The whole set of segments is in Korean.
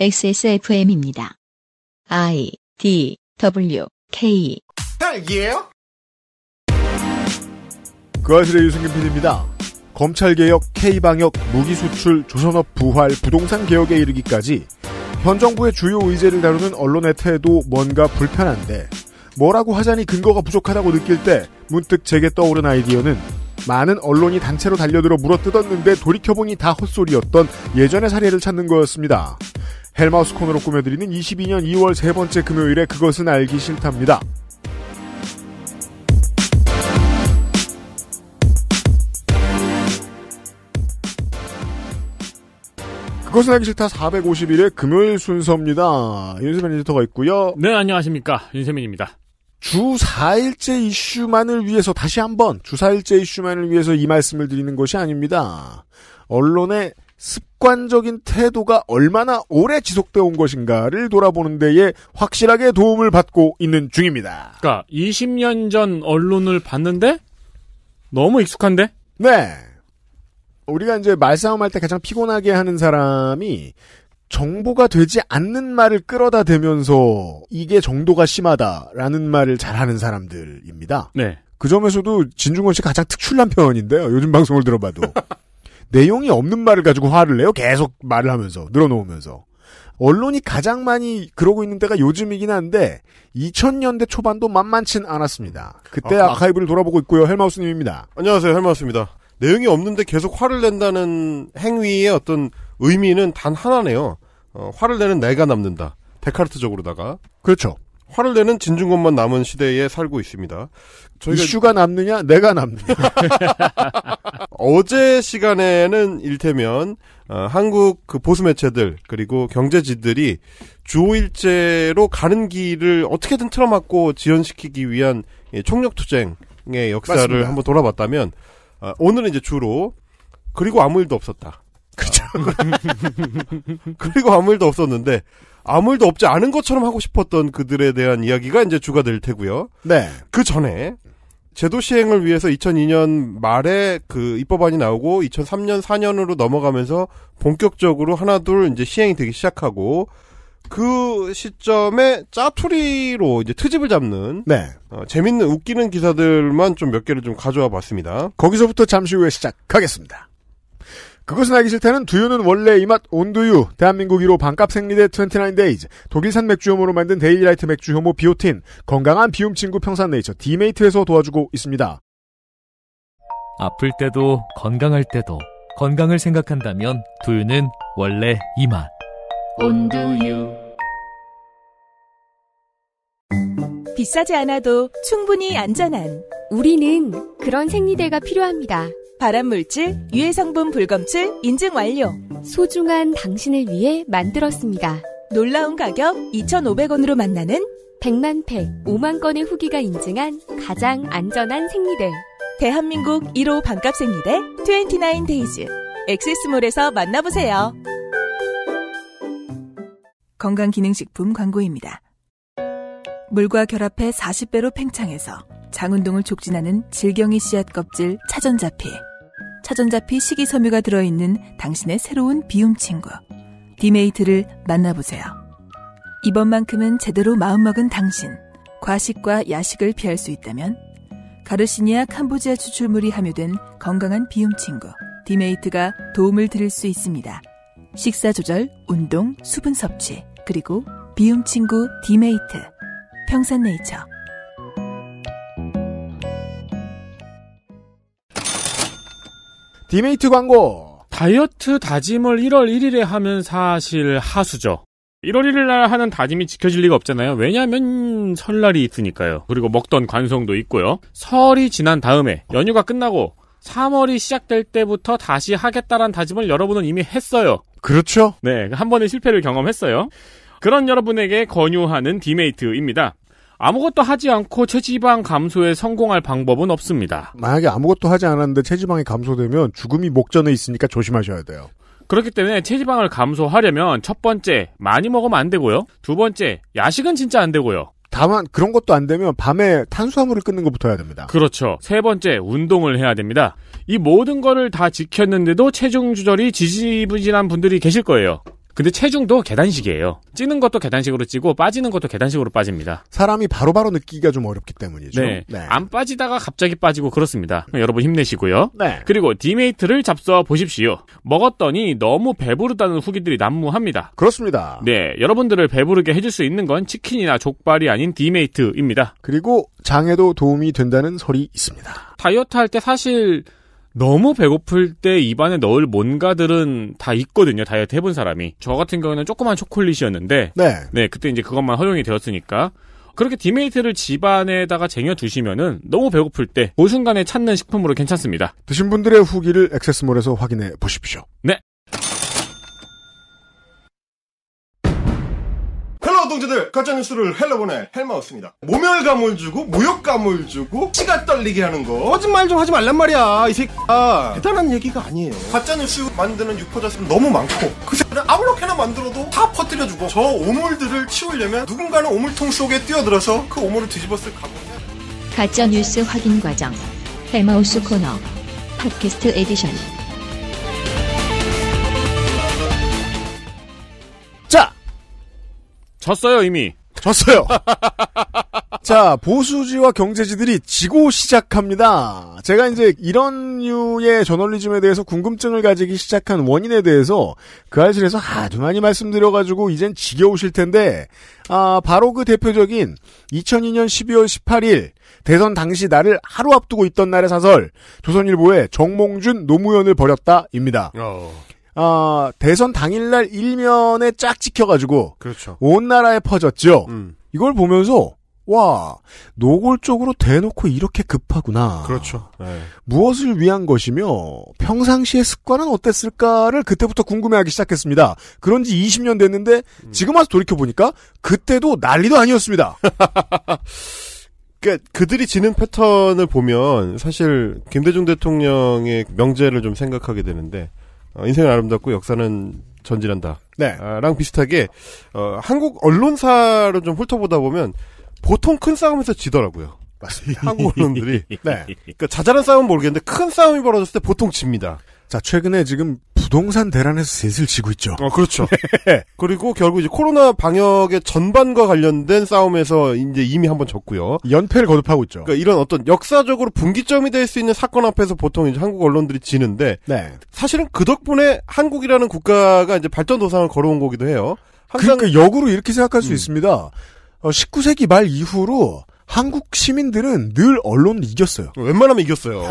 XSFM입니다. IDWK 딸기예요? 그아실의 유승균 PD입니다. 검찰개혁, K방역, 무기수출, 조선업 부활, 부동산개혁에 이르기까지 현 정부의 주요 의제를 다루는 언론의 태도 뭔가 불편한데 뭐라고 하자니 근거가 부족하다고 느낄 때 문득 제게 떠오른 아이디어는 많은 언론이 단체로 달려들어 물어뜯었는데 돌이켜보니 다 헛소리였던 예전의 사례를 찾는 거였습니다. 헬마우스 코너로 꾸며드리는 22년 2월 세 번째 금요일에 그것은 알기 싫답니다. 그것은 알기 싫다 451회 금요일 순서입니다. 윤세민 에디터가 있고요. 네, 안녕하십니까. 윤세민입니다. 주 4일째 이슈만을 위해서 다시 한번 주 4일째 이슈만을 위해서 이 말씀을 드리는 것이 아닙니다. 언론의 습관적인 태도가 얼마나 오래 지속되어 온 것인가를 돌아보는 데에 확실하게 도움을 받고 있는 중입니다. 그러니까 20년 전 언론을 봤는데 너무 익숙한데? 네. 우리가 이제 말싸움할 때 가장 피곤하게 하는 사람이 정보가 되지 않는 말을 끌어다 대면서 이게 정도가 심하다라는 말을 잘하는 사람들입니다. 네. 그 점에서도 진중권 씨 가장 특출난 편인데요. 요즘 방송을 들어봐도. 내용이 없는 말을 가지고 화를 내요. 계속 말을 하면서 늘어놓으면서. 언론이 가장 많이 그러고 있는 때가 요즘이긴 한데 2000년대 초반도 만만친 않았습니다. 그때 아카이브를 돌아보고 있고요. 헬마우스님입니다. 안녕하세요. 헬마우스입니다. 내용이 없는데 계속 화를 낸다는 행위의 어떤 의미는 단 하나네요. 화를 내는 내가 남는다. 데카르트적으로다가. 그렇죠. 화를 내는 진중권만 남은 시대에 살고 있습니다. 저희가 이슈가 남느냐? 내가 남느냐? 어제 시간에는 일테면 한국 그 보수 매체들 그리고 경제지들이 주 5일제로 가는 길을 어떻게든 틀어막고 지연시키기 위한 총력투쟁의 역사를 맞습니다. 한번 돌아봤다면 오늘은 이제 주로 그리고 아무 일도 없었다. 그렇죠. 그리고 아무 일도 없었는데 아무 일도 없지 않은 것처럼 하고 싶었던 그들에 대한 이야기가 이제 주가 될 테고요. 네. 그 전에 제도 시행을 위해서 2002년 말에 그 입법안이 나오고 2003년 4년으로 넘어가면서 본격적으로 하나둘 이제 시행이 되기 시작하고 그 시점에 짜투리로 이제 트집을 잡는 네. 재밌는 웃기는 기사들만 좀 몇 개를 좀 가져와 봤습니다. 거기서부터 잠시 후에 시작하겠습니다. 그것은 알기 싫다는 두유는 원래 이 맛 온두유, 대한민국 1호 반값 생리대 29데이즈, 독일산 맥주효모로 만든 데일리라이트 맥주효모 비오틴, 건강한 비움 친구 평산네이처 디메이트에서 도와주고 있습니다. 아플 때도 건강할 때도 건강을 생각한다면 두유는 원래 이 맛 온두유. 비싸지 않아도 충분히 안전한 우리는 그런 생리대가 필요합니다. 발암물질, 유해성분 불검출, 인증 완료. 소중한 당신을 위해 만들었습니다. 놀라운 가격 2,500원으로 만나는 100만 팩, 5만 건의 후기가 인증한 가장 안전한 생리대. 대한민국 1호 반값 생리대 29데이즈. 엑세스몰에서 만나보세요. 건강기능식품 광고입니다. 물과 결합해 40배로 팽창해서 장운동을 촉진하는 질경이 씨앗 껍질 차전자피. 차전자피 식이섬유가 들어있는 당신의 새로운 비움 친구 디메이트를 만나보세요. 이번만큼은 제대로 마음먹은 당신. 과식과 야식을 피할 수 있다면 가르시니아 캄보지아 추출물이 함유된 건강한 비움 친구 디메이트가 도움을 드릴 수 있습니다. 식사조절, 운동, 수분 섭취 그리고 비움 친구 디메이트. 평산네이처. 디메이트 광고. 다이어트 다짐을 1월 1일에 하면 사실 하수죠. 1월 1일 날 하는 다짐이 지켜질 리가 없잖아요. 왜냐하면 설날이 있으니까요. 그리고 먹던 관성도 있고요. 설이 지난 다음에 연휴가 끝나고 3월이 시작될 때부터 다시 하겠다라는 다짐을 여러분은 이미 했어요. 그렇죠. 네, 한 번의 실패를 경험했어요. 그런 여러분에게 권유하는 디메이트입니다. 아무것도 하지 않고 체지방 감소에 성공할 방법은 없습니다. 만약에 아무것도 하지 않았는데 체지방이 감소되면 죽음이 목전에 있으니까 조심하셔야 돼요. 그렇기 때문에 체지방을 감소하려면 첫 번째, 많이 먹으면 안 되고요. 두 번째, 야식은 진짜 안 되고요. 다만 그런 것도 안 되면 밤에 탄수화물을 끊는 것부터 해야 됩니다. 그렇죠. 세 번째, 운동을 해야 됩니다. 이 모든 거를 다 지켰는데도 체중 조절이 지지부진한 분들이 계실 거예요. 근데 체중도 계단식이에요. 찌는 것도 계단식으로 찌고 빠지는 것도 계단식으로 빠집니다. 사람이 바로바로 느끼기가 좀 어렵기 때문이죠. 네. 네. 안 빠지다가 갑자기 빠지고 그렇습니다. 여러분 힘내시고요. 네. 그리고 디메이트를 잡숴 보십시오. 먹었더니 너무 배부르다는 후기들이 난무합니다. 그렇습니다. 네. 여러분들을 배부르게 해줄 수 있는 건 치킨이나 족발이 아닌 디메이트입니다. 그리고 장에도 도움이 된다는 설이 있습니다. 다이어트 할 때 사실 너무 배고플 때 입안에 넣을 뭔가들은 다 있거든요. 다이어트 해본 사람이. 저 같은 경우에는 조그만 초콜릿이었는데 네, 그때 이제 그것만 허용이 되었으니까 그렇게 디메이트를 집안에다가 쟁여두시면은 너무 배고플 때 그 순간에 찾는 식품으로 괜찮습니다. 드신 분들의 후기를 액세스몰에서 확인해 보십시오. 네. 동지들 가짜뉴스를 헬러보네 헬마우스입니다. 모멸감을 주고 모욕감을 주고 치가 떨리게 하는 거 거짓말 좀 하지 말란 말이야. 이 새끼야 대단한 얘기가 아니에요. 가짜뉴스 만드는 유포자수는 너무 많고 그 새끼는 아무렇게나 만들어도 다 퍼뜨려주고 저 오물들을 치우려면 누군가는 오물통 속에 뛰어들어서 그 오물을 뒤집었을 각오. 가짜뉴스 확인 과정 헬마우스 코너 팟캐스트 에디션. 자 졌어요 이미. 졌어요. 자 보수지와 경제지들이 지고 시작합니다. 제가 이제 이런 류의 저널리즘에 대해서 궁금증을 가지기 시작한 원인에 대해서 그 알실에서 아주 많이 말씀드려가지고 이젠 지겨우실 텐데 바로 그 대표적인 2002년 12월 18일 대선 당시 날을 하루 앞두고 있던 날의 사설 조선일보의 정몽준 노무현을 버렸다입니다. 대선 당일날 일면에 쫙 찍혀가지고. 그렇죠. 온 나라에 퍼졌죠. 이걸 보면서, 와, 노골적으로 대놓고 이렇게 급하구나. 그렇죠. 네. 무엇을 위한 것이며, 평상시의 습관은 어땠을까를 그때부터 궁금해하기 시작했습니다. 그런 지 20년 됐는데, 지금 와서 돌이켜보니까, 그때도 난리도 아니었습니다. 그러니까 그들이 지는 패턴을 보면, 사실, 김대중 대통령의 명제를 좀 생각하게 되는데, 인생은 아름답고 역사는 전진한다. 네. 랑 비슷하게, 한국 언론사를 좀 훑어보다 보면, 보통 큰 싸움에서 지더라고요. 맞습니다. 한국 언론들이. 네. 그러니까 자잘한 싸움은 모르겠는데, 큰 싸움이 벌어졌을 때 보통 집니다. 자, 최근에 지금 부동산 대란에서 셋을 지고 있죠. 그렇죠. 네. 그리고 결국 이제 코로나 방역의 전반과 관련된 싸움에서 이제 이미 한번 졌고요. 연패를 거듭하고 있죠. 그러니까 이런 어떤 역사적으로 분기점이 될 수 있는 사건 앞에서 보통 이제 한국 언론들이 지는데. 네. 사실은 그 덕분에 한국이라는 국가가 이제 발전도상을 걸어온 거기도 해요. 항상 그러니까 역으로 이렇게 생각할 수 있습니다. 19세기 말 이후로 한국 시민들은 늘 언론을 이겼어요. 웬만하면 이겼어요.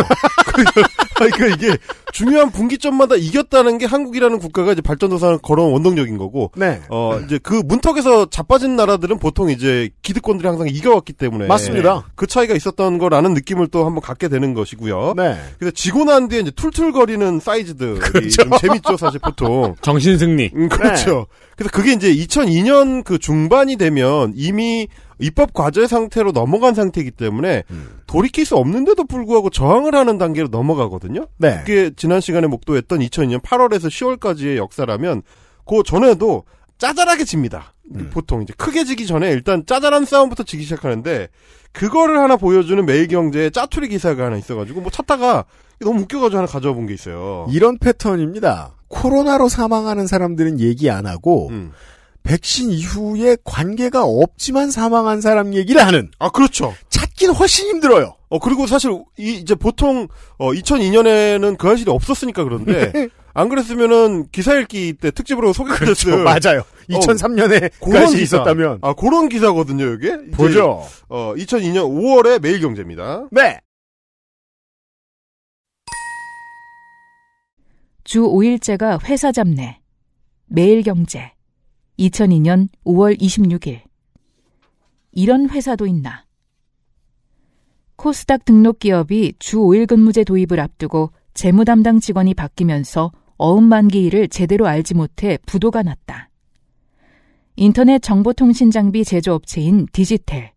그러니까 이게 중요한 분기점마다 이겼다는 게 한국이라는 국가가 이제 발전도상을 걸어온 원동력인 거고. 네. 이제 그 문턱에서 자빠진 나라들은 보통 이제 기득권들이 항상 이겨왔기 때문에. 맞습니다. 그 차이가 있었던 거라는 느낌을 또 한번 갖게 되는 것이고요. 네. 그래서 지고 난 뒤에 이제 툴툴거리는 사이즈들이. 그렇죠. 좀 재밌죠, 사실 보통. 정신승리. 그렇죠. 네. 그래서 그게 이제 2002년 그 중반이 되면 이미 입법 과제 상태로 넘어간 상태이기 때문에 돌이킬 수 없는데도 불구하고 저항을 하는 단계로 넘어가거든요. 네. 그게 지난 시간에 목도했던 2002년 8월에서 10월까지의 역사라면 그 전에도 짜잘하게 집니다. 보통 이제 크게 지기 전에 일단 짜잘한 싸움부터 지기 시작하는데 그거를 하나 보여주는 매일경제의 짜투리 기사가 하나 있어가지고 뭐 찾다가 너무 웃겨가지고 하나 가져와 본 게 있어요. 이런 패턴입니다. 코로나로 사망하는 사람들은 얘기 안 하고 백신 이후에 관계가 없지만 사망한 사람 얘기를 하는. 아, 그렇죠. 찾긴 훨씬 힘들어요. 그리고 사실, 이제 보통, 2002년에는 그 사실이 없었으니까 그런데, 안 그랬으면은 기사 읽기 때 특집으로 소개가 됐어요. 맞아요. 2003년에 그런 기사 있었다면. 아, 그런 기사거든요, 이게? 보죠. 2002년 5월에 매일경제입니다. 네. 주 5일째가 회사 잡내. 매일경제. 2002년 5월 26일. 이런 회사도 있나. 코스닥 등록 기업이 주 5일 근무제 도입을 앞두고 재무 담당 직원이 바뀌면서 어음만기 일을 제대로 알지 못해 부도가 났다. 인터넷 정보통신장비 제조업체인 디지텔,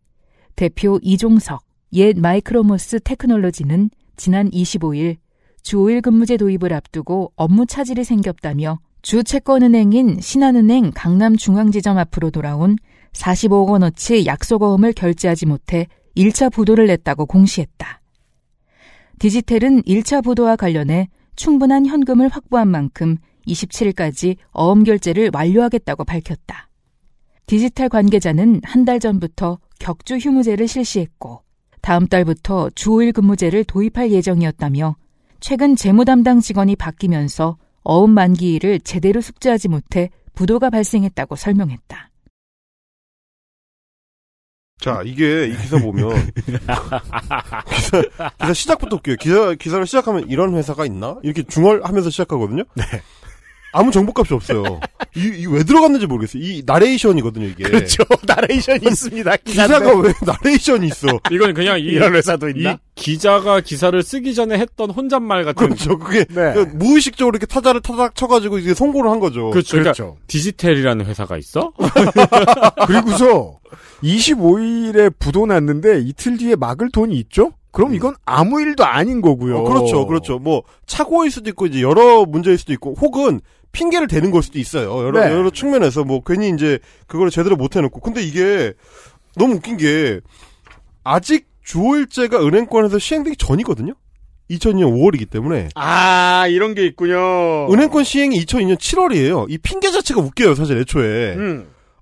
대표 이종석, 옛 마이크로모스 테크놀로지는 지난 25일 주 5일 근무제 도입을 앞두고 업무 차질이 생겼다며 주 채권은행인 신한은행 강남중앙지점 앞으로 돌아온 45억 원어치 약속어음을 결제하지 못해 1차 부도를 냈다고 공시했다. 디지텔은 1차 부도와 관련해 충분한 현금을 확보한 만큼 27일까지 어음 결제를 완료하겠다고 밝혔다. 디지털 관계자는 한 달 전부터 격주 휴무제를 실시했고 다음 달부터 주 5일 근무제를 도입할 예정이었다며 최근 재무 담당 직원이 바뀌면서 어음 만기일을 제대로 숙지하지 못해 부도가 발생했다고 설명했다. 자, 이게 이 기사 보면 기사 시작부터 웃겨요. 기사를 시작하면 이런 회사가 있나? 이렇게 중얼하면서 시작하거든요. 네. 아무 정보값이 없어요. 이 왜 들어갔는지 모르겠어요. 이 나레이션이거든요, 이게. 그렇죠. 나레이션이 있습니다. 기사가 왜 나레이션이 있어? 이건 그냥 이런 회사도 있나? 이 기자가 기사를 쓰기 전에 했던 혼잣말 같은. 그렇죠. 그게 네. 무의식적으로 이렇게 타자를 타닥 쳐가지고 이제 송고를 한 거죠. 그렇죠. 그러니까 디지텔이라는 회사가 있어? 그리고서 25일에 부도 났는데 이틀 뒤에 막을 돈이 있죠? 그럼 이건 아무 일도 아닌 거고요. 그렇죠. 그렇죠. 뭐 착오일 수도 있고 이제 여러 문제일 수도 있고 혹은 핑계를 대는 걸 수도 있어요. 여러 측면에서 뭐 괜히 이제 그걸 제대로 못 해놓고. 근데 이게 너무 웃긴 게 아직 주 5일제가 은행권에서 시행되기 전이거든요. 2002년 5월이기 때문에. 아, 이런 게 있군요. 은행권 시행이 2002년 7월이에요. 이 핑계 자체가 웃겨요. 사실 애초에.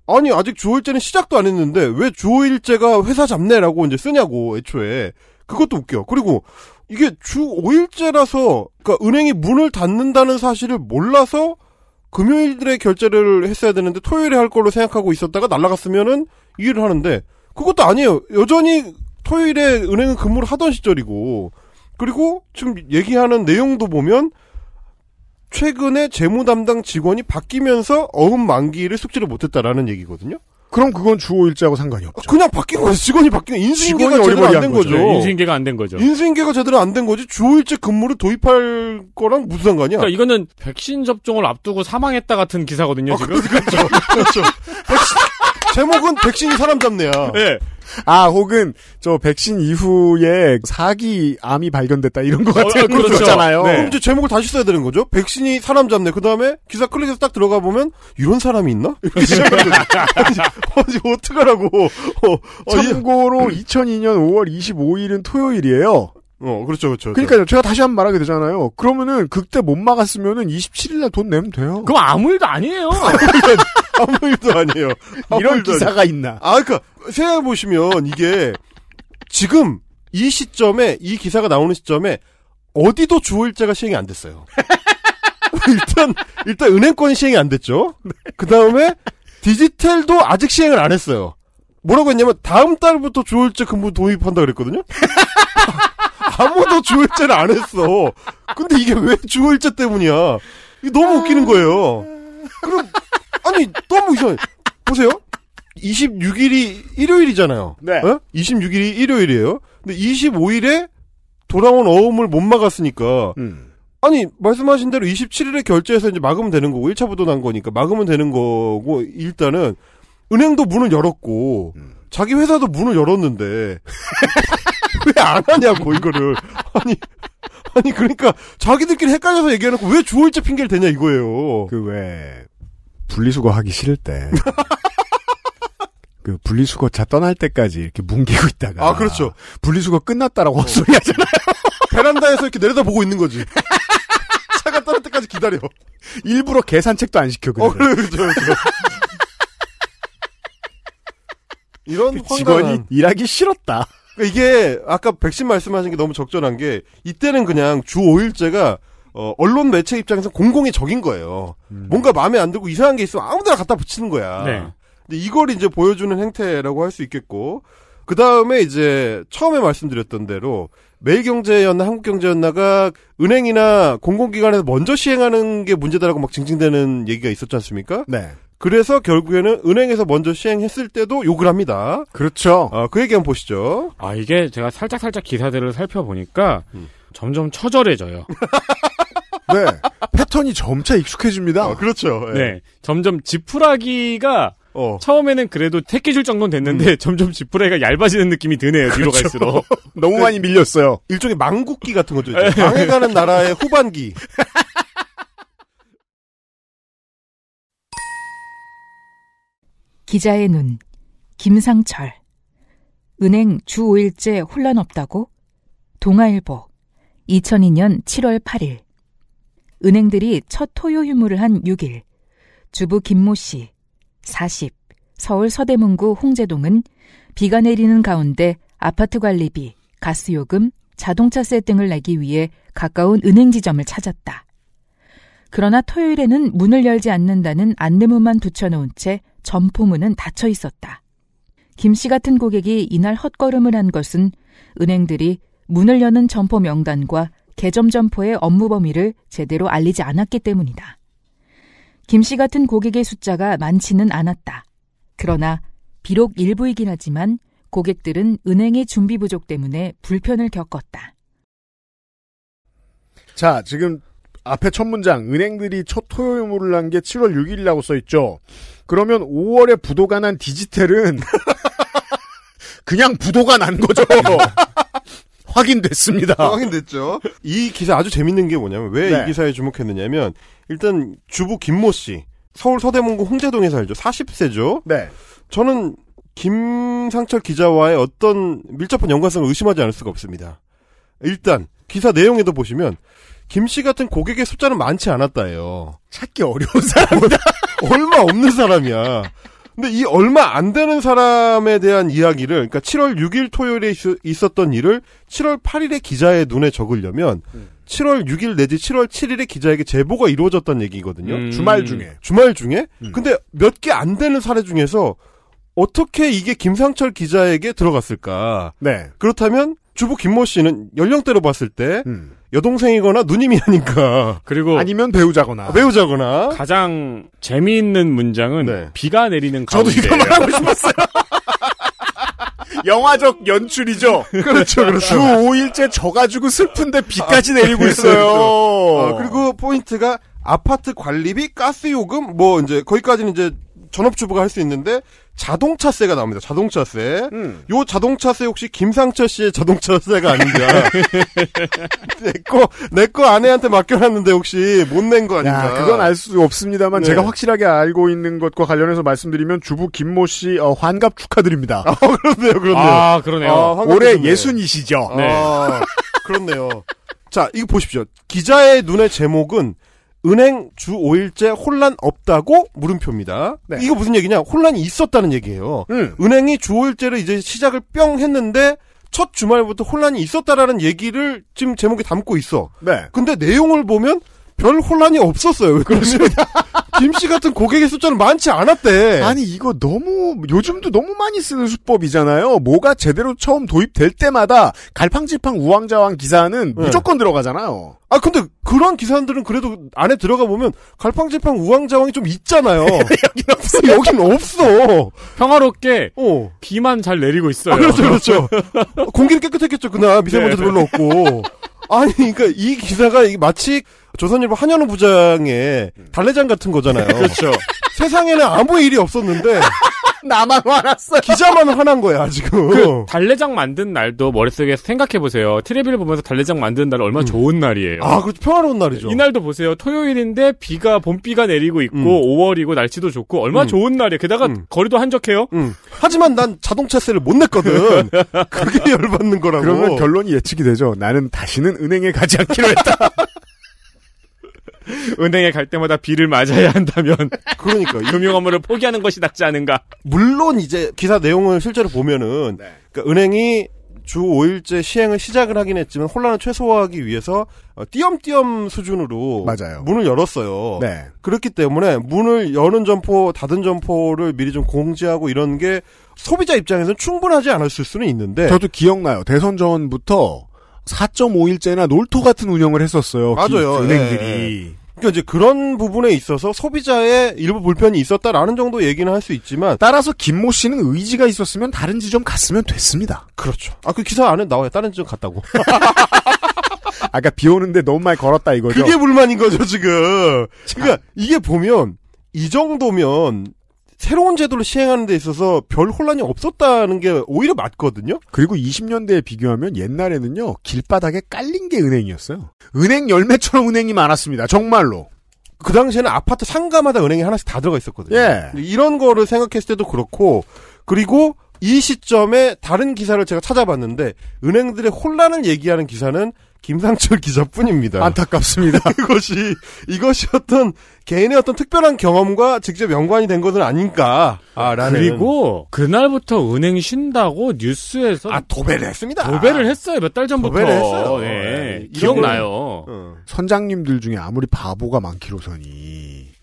아니 아직 주 5일제는 시작도 안 했는데 왜 주 5일제가 회사 잡네라고 이제 쓰냐고 애초에. 그것도 웃겨. 그리고 이게 주 5일제라서 그러니까 은행이 문을 닫는다는 사실을 몰라서 금요일에 결제를 했어야 되는데 토요일에 할 걸로 생각하고 있었다가 날아갔으면은 이 일을 하는데 그것도 아니에요. 여전히 토요일에 은행은 근무를 하던 시절이고 그리고 지금 얘기하는 내용도 보면 최근에 재무 담당 직원이 바뀌면서 어음 만기를 숙지를 못했다라는 얘기거든요. 그럼 그건 주 5일제하고 상관이 없죠. 그냥 바뀐 거예요. 직원이 바뀌는 인수인계가 제대로 안 된 거죠. 인수인계가 안 된 거죠. 인수인계가 제대로 안 된 거지 주 5일제 근무를 도입할 거랑 무슨 상관이야. 그러니까 이거는 백신 접종을 앞두고 사망했다 같은 기사거든요. 아, 지금. 그렇죠. 그렇죠. 제목은 백신이 사람 잡네야. 네. 아, 혹은 저 백신 이후에 사기 암이 발견됐다 이런 거 같은 거 있잖아요. 그럼 이제 제목을 다시 써야 되는 거죠. 백신이 사람 잡네. 그다음에 기사 클릭해서 딱 들어가 보면 이런 사람이 있나? 이렇게 시작하는 거지. 어떡하라고. 참고로 2002년 5월 25일은 토요일이에요. 그렇죠, 그렇죠. 그러니까요. 제가 다시 한번 말하게 되잖아요. 그러면은 그때 못 막았으면은 27일날 돈 내면 돼요. 그럼 아무 일도 아니에요. 아무 일도 아니에요. 이런 기사가 아니. 있나? 아, 그러니까 생각해 보시면 이게 지금 이 시점에 이 기사가 나오는 시점에 어디도 주 5일제가 시행이 안 됐어요. 일단 은행권이 시행이 안 됐죠. 그 다음에 디지털도 아직 시행을 안 했어요. 뭐라고 했냐면 다음 달부터 주 5일제 근무 도입한다 그랬거든요. 아무도 주 5일제를 안 했어. 근데 이게 왜 주 5일제 때문이야? 이게 너무 웃기는 거예요. 그럼 아니 너무 이상해. 보세요. 26일이 일요일이잖아요. 네. 어? 26일이 일요일이에요. 근데 25일에 돌아온 어음을 못 막았으니까 아니 말씀하신 대로 27일에 결제해서 이제 막으면 되는 거고 1차 부도 난 거니까 막으면 되는 거고 일단은 은행도 문을 열었고 자기 회사도 문을 열었는데 왜 안 하냐고 이거를. 아니 그러니까 자기들끼리 헷갈려서 얘기해놓고 왜 주 5일제 핑계를 대냐 이거예요. 그 왜 분리수거 하기 싫을 때 그 분리수거차 떠날 때까지 이렇게 뭉개고 있다가 아 그렇죠. 분리수거 끝났다라고 헛소리 하잖아요. 베란다에서 이렇게 내려다보고 있는 거지. 차가 떠날 때까지 기다려. 일부러 계산책도 안 시켜. 그래요. 그렇죠. 이런 그 직원이 황당한... 일하기 싫었다. 그러니까 이게 아까 백신 말씀하신 게 너무 적절한 게 이때는 그냥 주 5일제가 언론 매체 입장에서 공공의 적인 거예요. 뭔가 마음에 안 들고 이상한 게 있으면 아무데나 갖다 붙이는 거야. 네. 근데 이걸 이제 보여주는 행태라고 할 수 있겠고 그 다음에 이제 처음에 말씀드렸던 대로 매일경제였나 한국경제였나가 은행이나 공공기관에서 먼저 시행하는 게 문제다라고 막 징징대는 얘기가 있었지 않습니까? 네. 그래서 결국에는 은행에서 먼저 시행했을 때도 욕을 합니다. 그렇죠. 그 얘기 한번 보시죠. 아 이게 제가 살짝 기사들을 살펴보니까 점점 처절해져요. 네. 패턴이 점차 익숙해집니다. 그렇죠. 네. 네. 점점 지푸라기가 처음에는 그래도 택해줄 정도는 됐는데 점점 지푸라기가 얇아지는 느낌이 드네요. 뒤로 그렇죠. 갈수록. 너무 많이 밀렸어요. 일종의 망국기 같은 거죠. 망해가는 나라의 후반기. 기자의 눈, 김상철. 은행 주 5일제 혼란 없다고? 동아일보, 2002년 7월 8일. 은행들이 첫 토요 휴무를 한 6일, 주부 김모 씨, 40, 서울 서대문구 홍제동은 비가 내리는 가운데 아파트 관리비, 가스요금, 자동차세 등을 내기 위해 가까운 은행 지점을 찾았다. 그러나 토요일에는 문을 열지 않는다는 안내문만 붙여놓은 채 점포문은 닫혀 있었다. 김 씨 같은 고객이 이날 헛걸음을 한 것은 은행들이 문을 여는 점포 명단과 개점 점포의 업무 범위를 제대로 알리지 않았기 때문이다. 김 씨 같은 고객의 숫자가 많지는 않았다. 그러나 비록 일부이긴 하지만 고객들은 은행의 준비 부족 때문에 불편을 겪었다. 자, 지금 앞에 첫 문장 은행들이 첫 토요 휴무를 한 게 7월 6일이라고 써있죠. 그러면 5월에 부도가 난 디지텔은 그냥 부도가 난 거죠. 확인됐습니다. 확인됐죠. 이 기사 아주 재밌는 게 뭐냐면 왜 이 기사에 주목했느냐면 일단 주부 김모 씨 서울 서대문구 홍제동에 살죠. 40세죠. 네. 저는 김상철 기자와의 어떤 밀접한 연관성을 의심하지 않을 수가 없습니다. 일단 기사 내용에도 보시면 김씨 같은 고객의 숫자는 많지 않았다예요. 찾기 어려운 사람이다. 얼마 없는 사람이야. 근데 이 얼마 안 되는 사람에 대한 이야기를, 그러니까 7월 6일 토요일에 있었던 일을 7월 8일에 기자의 눈에 적으려면 7월 6일 내지 7월 7일에 기자에게 제보가 이루어졌다는 얘기거든요. 주말 중에? 근데 몇 개 안 되는 사례 중에서 어떻게 이게 김상철 기자에게 들어갔을까? 네. 그렇다면 주부 김모 씨는 연령대로 봤을 때 여동생이거나 누님이 아닌가. 그리고 아니면 배우자거나. 가장 재미있는 문장은 비가 내리는 가운데. 저도 이거 말하고 싶었어요. 영화적 연출이죠. 그렇죠. 주 5일째 져가지고 슬픈데 비까지 내리고 있어요. 그리고 포인트가 아파트 관리비, 가스 요금 뭐 이제 거기까지는 이제 전업주부가 할 수 있는데 자동차세가 나옵니다. 자동차세. 요 자동차세 혹시 김상철 씨의 자동차세가 아닌가. 내 거 아내한테 맡겨놨는데 혹시 못 낸 거 아닌가. 야, 그건 알 수 없습니다만 제가 확실하게 알고 있는 것과 관련해서 말씀드리면 주부 김모 씨 환갑 축하드립니다. 그렇네요. 아, 그러네요. 올해 62시죠. 네. 아, 그렇네요. 자, 이거 보십시오. 기자의 눈의 제목은 은행 주 5일째 혼란 없다고 물음표입니다. 네. 이거 무슨 얘기냐? 혼란이 있었다는 얘기예요. 은행이 주 5일째를 이제 시작을 뿅 했는데 첫 주말부터 혼란이 있었다라는 얘기를 지금 제목에 담고 있어. 네. 근데 내용을 보면 별 혼란이 없었어요. 왜 그러십니까? 김씨 같은 고객의 숫자는 많지 않았대. 아니 이거 너무 요즘도 너무 많이 쓰는 수법이잖아요. 뭐가 제대로 처음 도입될 때마다 갈팡질팡 우왕좌왕 기사는 무조건 들어가잖아요. 아 근데 그런 기사들은 그래도 안에 들어가 보면 갈팡질팡 우왕좌왕이 좀 있잖아요. 여긴 없어. 평화롭게 비만 잘 내리고 있어요. 아, 그렇죠. 공기는 깨끗했겠죠. 그날 미세먼지도 별로 없고. 아니 그러니까 이 기사가 마치 조선일보 한현우 부장의 달래장 같은 거잖아요. 그렇죠. 세상에는 아무 일이 없었는데 나만 화났어. 기자만 화난 거야 지금. 그 달래장 만든 날도 머릿속에 생각해 보세요. 텔레비를 보면서 달래장 만드는 날 얼마나 좋은 날이에요. 아, 그렇죠. 평화로운 날이죠. 이 날도 보세요. 토요일인데 비가 봄비가 내리고 있고 5월이고 날씨도 좋고 얼마나 좋은 날이에요. 게다가 거리도 한적해요. 하지만 난 자동차세를 못 냈거든. 그게 열받는 거라고. 그러면 결론이 예측이 되죠. 나는 다시는 은행에 가지 않기로 했다. 은행에 갈 때마다 비를 맞아야 한다면 그러니까 금융 업무를 포기하는 것이 낫지 않은가. 물론 이제 기사 내용을 실제로 보면은 그러니까 은행이 주 5일째 시행을 시작을 하긴 했지만 혼란을 최소화하기 위해서 띄엄띄엄 수준으로 문을 열었어요. 네. 그렇기 때문에 문을 여는 점포 닫은 점포를 미리 좀 공지하고 이런 게 소비자 입장에서는 충분하지 않았을 수는 있는데 저도 기억나요. 대선 전부터 4.5일째나 놀토 같은 운영을 했었어요. 맞아요. 은행들이. 네. 그러니까 이제 그런 부분에 있어서 소비자의 일부 불편이 있었다라는 정도 얘기는 할 수 있지만 따라서 김모 씨는 의지가 있었으면 다른 지점 갔으면 됐습니다. 그렇죠. 아, 그 기사 안에 나와요. 다른 지점 갔다고. 아까 비 오는데 너무 많이 걸었다 이거죠. 그게 불만인 거죠 지금. 그러니까 이게 보면 이 정도면 새로운 제도를 시행하는 데 있어서 별 혼란이 없었다는 게 오히려 맞거든요. 그리고 20년대에 비교하면 옛날에는요. 길바닥에 깔린 게 은행이었어요. 은행 열매처럼 은행이 많았습니다. 정말로. 그 당시에는 아파트 상가마다 은행이 하나씩 다 들어가 있었거든요. 예. 이런 거를 생각했을 때도 그렇고 그리고 이 시점에 다른 기사를 제가 찾아봤는데 은행들의 혼란을 얘기하는 기사는 김상철 기자뿐입니다. 안타깝습니다. 이것이 어떤 개인의 어떤 특별한 경험과 직접 연관이 된 것은 아닌가. 그리고 그날부터 은행이 쉰다고 뉴스에서 도배를 했습니다. 도배를 했어요. 몇 달 전부터. 도배를 했어요. 네. 기억나요. 선장님들 중에 아무리 바보가 많기로서니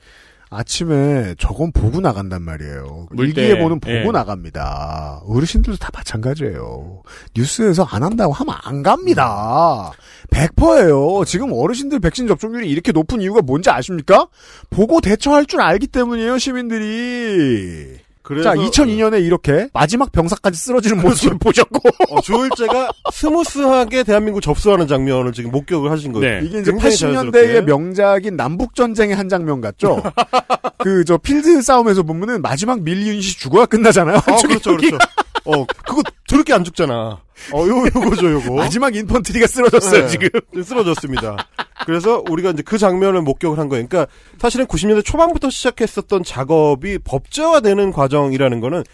아침에 저건 보고 나간단 말이에요. 일기예보는 보고 나갑니다. 어르신들도 다 마찬가지예요. 뉴스에서 안 한다고 하면 안 갑니다. 100%예요. 지금 어르신들 백신 접종률이 이렇게 높은 이유가 뭔지 아십니까? 보고 대처할 줄 알기 때문이에요, 시민들이. 그래서, 자, 2002년에 이렇게 마지막 병사까지 쓰러지는 모습을 보셨고 조일제가 스무스하게 대한민국 접수하는 장면을 지금 목격을 하신 거예요. 네. 이게 이제 80년대의 명작인 남북전쟁의 한 장면 같죠? 저 필드 싸움에서 보면은 마지막 밀리윤씨 죽어야 끝나잖아요. 그렇죠, 그렇죠. 그거 저렇게 안 죽잖아. 요거죠. 마지막 인펀트리가 쓰러졌어요, 네, 지금. 쓰러졌습니다. 그래서 우리가 이제 그 장면을 목격을 한 거예요. 그러니까 사실은 90년대 초반부터 시작했었던 작업이 법제화되는 과정이라는 거는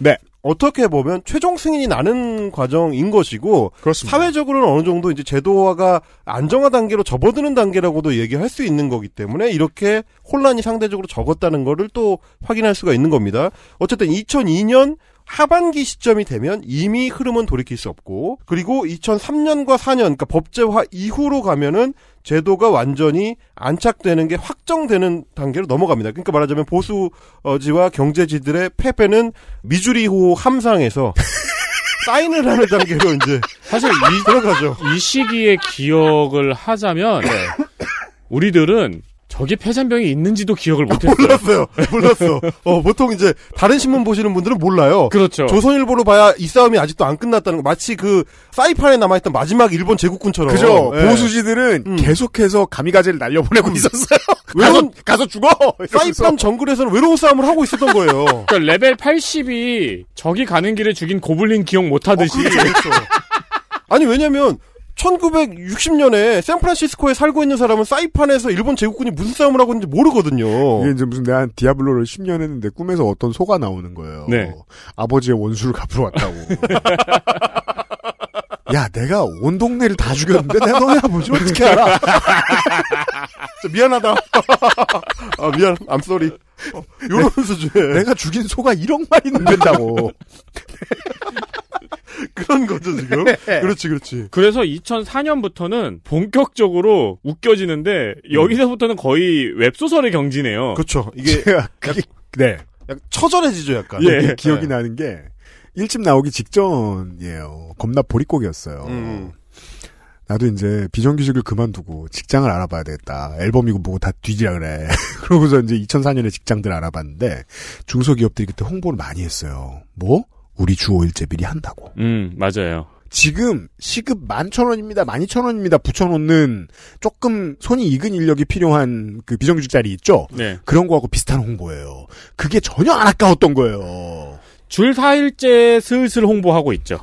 어떻게 보면 최종 승인이 나는 과정인 것이고 그렇습니다. 사회적으로는 어느 정도 이제 제도화가 안정화 단계로 접어드는 단계라고도 얘기할 수 있는 거기 때문에 이렇게 혼란이 상대적으로 적었다는 거를 또 확인할 수가 있는 겁니다. 어쨌든 2002년 하반기 시점이 되면 이미 흐름은 돌이킬 수 없고 그리고 2003년과 4년 그러니까 법제화 이후로 가면은 제도가 완전히 안착되는 게 확정되는 단계로 넘어갑니다. 그러니까 말하자면 보수지와 경제지들의 패배는 미주리호 함상에서 사인을 하는 단계로 이제 사실 들어가죠. 이 시기의 기억을 하자면 우리들은 저기 폐잔병이 있는지도 기억을 못했어요. 몰랐어. 보통 이제 다른 신문 보시는 분들은 몰라요. 그렇죠. 조선일보로 봐야 이 싸움이 아직도 안 끝났다는 거. 마치 그 사이판에 남아있던 마지막 일본 제국군처럼. 그죠. 예. 보수지들은 계속해서 가미가제를 날려보내고 있었어요. 가서 죽어. 사이판 정글에서는 외로운 싸움을 하고 있었던 거예요. 그러니까 레벨 80이 저기 가는 길에 죽인 고블린 기억 못하듯이. 그렇죠. 아니 왜냐면 1960년에 샌프란시스코에 살고 있는 사람은 사이판에서 일본 제국군이 무슨 싸움을 하고 있는지 모르거든요. 이게 이제 무슨 내가 디아블로를 10년 했는데 꿈에서 어떤 소가 나오는 거예요. 네. 아버지의 원수를 갚으러 왔다고. 야, 내가 온 동네를 다 죽였는데 내가 너네 아버지 어떻게 알아? 미안하다. 미안. I'm sorry. 요런 수준에. 내가 죽인 소가 1억 마리는 된다고. 그런 거죠, 지금. 그렇지. 그래서 2004년부터는 본격적으로 웃겨지는데, 여기서부터는 거의 웹소설의 경지네요. 그렇죠. 이게, 약간 처절해지죠, 약간. 기억이 나는 게, 1집 나오기 직전이에요. 겁나 보릿고기였어요. 나도 이제 비정규직을 그만두고 직장을 알아봐야 되겠다. 앨범이고 뭐고 다 뒤지라 그래. 그러고서 이제 2004년에 직장들 알아봤는데, 중소기업들이 그때 홍보를 많이 했어요. 뭐? 우리 주 5일제 미리 한다고. 맞아요. 지금 시급 11,000원입니다. 12,000원입니다. 붙여놓는 조금 손이 익은 인력이 필요한 그 비정규직 자리 있죠? 네. 그런 거하고 비슷한 홍보예요. 그게 전혀 안 아까웠던 거예요. 줄 4일제 슬슬 홍보하고 있죠.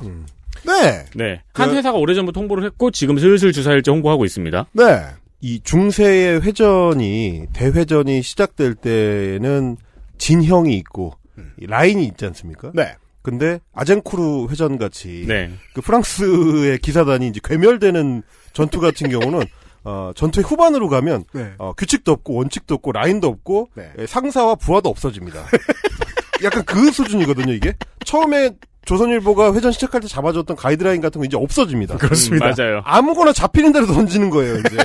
네. 한 회사가 오래전부터 홍보를 했고 지금 슬슬 주 4일제 홍보하고 있습니다. 네. 이 중세의 대회전이 시작될 때는 진형이 있고 라인이 있지 않습니까? 네. 근데 아젠쿠르 회전 같이 그 프랑스의 기사단이 이제 괴멸되는 전투 같은 경우는 전투의 후반으로 가면 규칙도 없고 원칙도 없고 라인도 없고 상사와 부하도 없어집니다. 약간 그 수준이거든요, 이게. 처음에 조선일보가 회전 시작할 때 잡아줬던 가이드라인 같은 거 이제 없어집니다. 그렇습니다. 맞아요. 아무거나 잡히는 대로 던지는 거예요, 이제.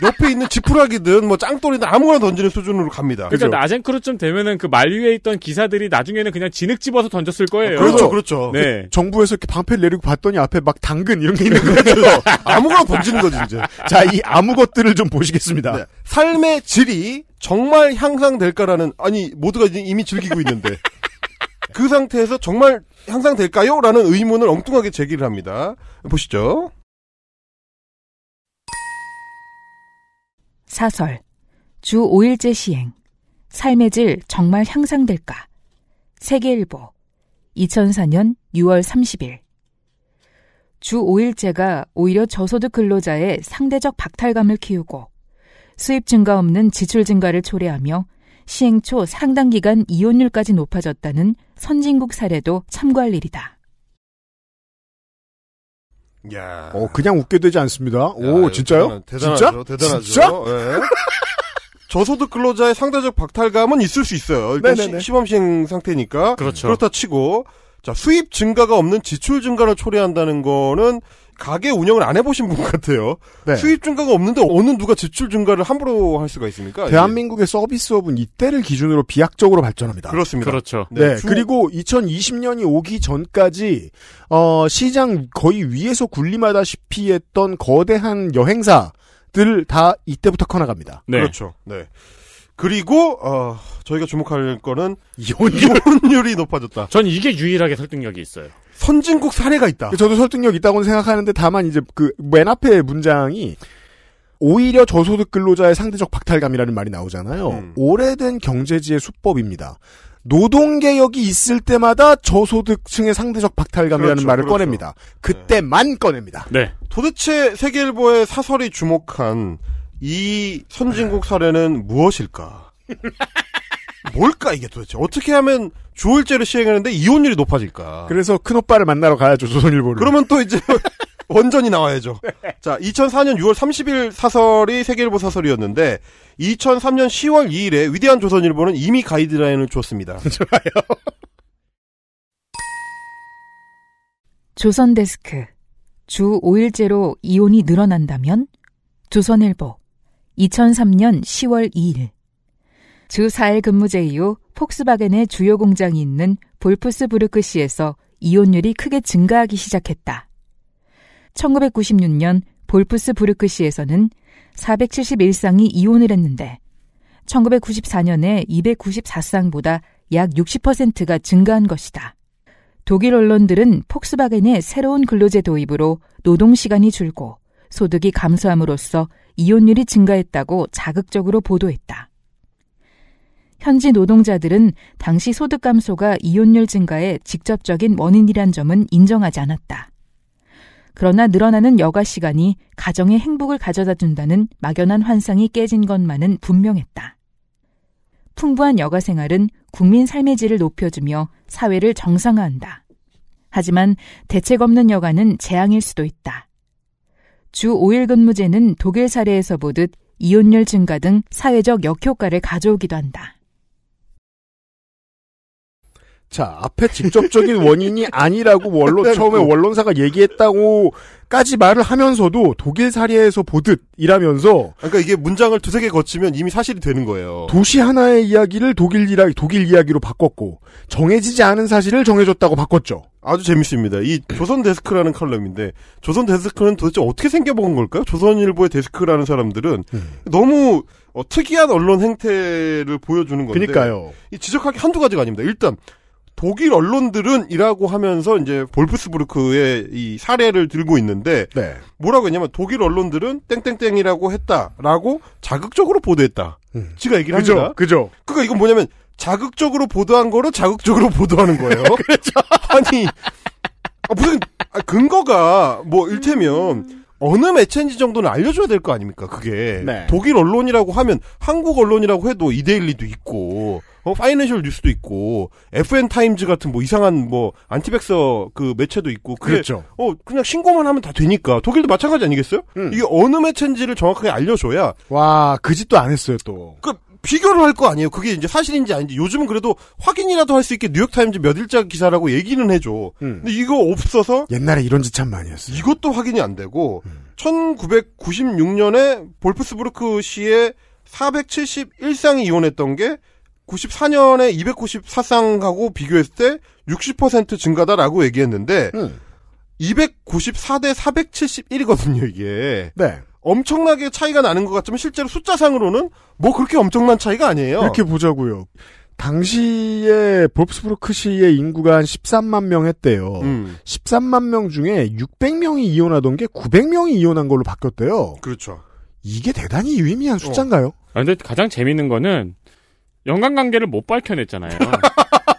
옆에 있는 지푸라기든 뭐 짱돌이든 아무거나 던지는 수준으로 갑니다. 그러니까 아젠크루쯤 되면은 그 말 위에 있던 기사들이 나중에는 그냥 진흙 집어서 던졌을 거예요. 그렇죠. 네. 정부에서 이렇게 방패를 내리고 봤더니 앞에 막 당근 이런 게 있는 거죠. 아무거나 던지는 거지 이제. 자, 이 아무것들을 좀 보시겠습니다. 네. 삶의 질이 정말 향상될까라는 모두가 이미 즐기고 있는데 그 상태에서 정말 향상될까요? 라는 의문을 엉뚱하게 제기를 합니다. 보시죠. 사설, 주 5일제 시행, 삶의 질 정말 향상될까? 세계일보, 2004년 6월 30일. 주 5일제가 오히려 저소득 근로자의 상대적 박탈감을 키우고 수입 증가 없는 지출 증가를 초래하며 시행 초 상당 기간 이혼율까지 높아졌다는 선진국 사례도 참고할 일이다. 야. 그냥 웃게 되지 않습니다. 야, 오, 진짜요? 대단하죠. 대단하죠. 진짜? 네. 저소득 근로자의 상대적 박탈감은 있을 수 있어요. 일단 시범시행 상태니까. 그렇죠. 그렇다 치고, 자, 수입 증가가 없는 지출 증가를 초래한다는 거는 가게 운영을 안 해보신 분 같아요. 네. 수입 증가가 없는데 어느 누가 지출 증가를 함부로 할 수가 있습니까? 대한민국의 서비스업은 이때를 기준으로 비약적으로 발전합니다. 그렇습니다. 그렇죠. 네. 그리고 2020년이 오기 전까지 시장 거의 위에서 군림하다시피 했던 거대한 여행사들 다 이때부터 커나갑니다. 네. 그렇죠. 네. 그리고 저희가 주목할 거는 이혼율이 높아졌다. 전 이게 유일하게 설득력이 있어요. 선진국 사례가 있다. 저도 설득력 있다고는 생각하는데 다만 이제 그 맨 앞에 문장이 오히려 저소득 근로자의 상대적 박탈감이라는 말이 나오잖아요. 오래된 경제지의 수법입니다. 노동개혁이 있을 때마다 저소득층의 상대적 박탈감이라는 그렇죠, 말을 그렇죠. 꺼냅니다. 그때만 네. 꺼냅니다. 네. 도대체 세계일보의 사설이 주목한 이 선진국 사례는 무엇일까? 뭘까 이게 도대체? 어떻게 하면 주월제를 시행하는데 이혼율이 높아질까? 그래서 큰오빠를 만나러 가야죠, 조선일보를. 그러면 또 이제 원전이 나와야죠. 자, 2004년 6월 30일 사설이 세계일보 사설이었는데 2003년 10월 2일에 위대한 조선일보는 이미 가이드라인을 줬습니다. 좋아요. 조선데스크. 주 5일제로 이혼이 늘어난다면? 조선일보. 2003년 10월 2일. 주 4일 근무제 이후 폭스바겐의 주요 공장이 있는 볼프스부르크시에서 이혼율이 크게 증가하기 시작했다. 1996년 볼프스부르크시에서는 471쌍이 이혼을 했는데 1994년에 294쌍보다 약 60%가 증가한 것이다. 독일 언론들은 폭스바겐의 새로운 근로제 도입으로 노동시간이 줄고 소득이 감소함으로써 이혼율이 증가했다고 자극적으로 보도했다. 현지 노동자들은 당시 소득 감소가 이혼율 증가의 직접적인 원인이란 점은 인정하지 않았다. 그러나 늘어나는 여가 시간이 가정의 행복을 가져다 준다는 막연한 환상이 깨진 것만은 분명했다. 풍부한 여가 생활은 국민 삶의 질을 높여주며 사회를 정상화한다. 하지만 대책 없는 여가는 재앙일 수도 있다. 주 5일 근무제는 독일 사례에서 보듯 이혼율 증가 등 사회적 역효과를 가져오기도 한다. 자, 앞에 직접적인 원인이 아니라고 처음에 원론사가 얘기했다고까지 말을 하면서도 독일 사례에서 보듯이라면서 그러니까 이게 문장을 두세 개 거치면 이미 사실이 되는 거예요. 도시 하나의 이야기를 독일 이야기로 바꿨고 정해지지 않은 사실을 정해줬다고 바꿨죠. 아주 재밌습니다. 이 조선데스크라는 칼럼인데 조선데스크는 도대체 어떻게 생겨본 걸까요? 조선일보의 데스크라는 사람들은 너무 특이한 언론 행태를 보여주는 건데 그러니까요. 이 지적하기 한두 가지가 아닙니다. 일단 독일 언론들은 이라고 하면서 이제 볼프스부르크의 이 사례를 들고 있는데 네. 뭐라고 했냐면 독일 언론들은 땡땡땡이라고 했다라고 자극적으로 보도했다. 지가 얘기를 합니다. 그죠. 그러니까 이건 뭐냐면 자극적으로 보도한 거를 자극적으로 보도하는 거예요. 그렇죠. 아니 무슨 근거가 뭐 일테면 어느 매체인지 정도는 알려줘야 될 거 아닙니까? 그게 네. 독일 언론이라고 하면 한국 언론이라고 해도 이데일리도 있고 파이낸셜 뉴스도 있고 FN 타임즈 같은 뭐 이상한 뭐 안티백서 그 매체도 있고 그렇죠. 그냥 신고만 하면 다 되니까 독일도 마찬가지 아니겠어요? 이게 어느 매체인지를 정확하게 알려줘야 와, 그 짓도 안 했어요 또. 비교를 할 거 아니에요. 그게 이제 사실인지 아닌지 요즘은 그래도 확인이라도 할 수 있게 뉴욕타임즈 몇 일자 기사라고 얘기는 해줘. 근데 이거 없어서 옛날에 이런 짓 참 많이 했어요. 이것도 확인이 안 되고 1996년에 볼프스부르크 시에 471쌍이 이혼했던 게 94년에 294쌍하고 비교했을 때 60% 증가다라고 얘기했는데 294대 471이거든요 이게. 네. 엄청나게 차이가 나는 것 같지만 실제로 숫자상으로는 뭐 그렇게 엄청난 차이가 아니에요. 이렇게 보자고요. 당시에 볼프스부르크시의 인구가 한 13만 명 했대요. 13만 명 중에 600명이 이혼하던 게 900명이 이혼한 걸로 바뀌었대요. 그렇죠. 이게 대단히 유의미한 숫자인가요? 그런데 가장 재밌는 거는 연관관계를 못 밝혀냈잖아요.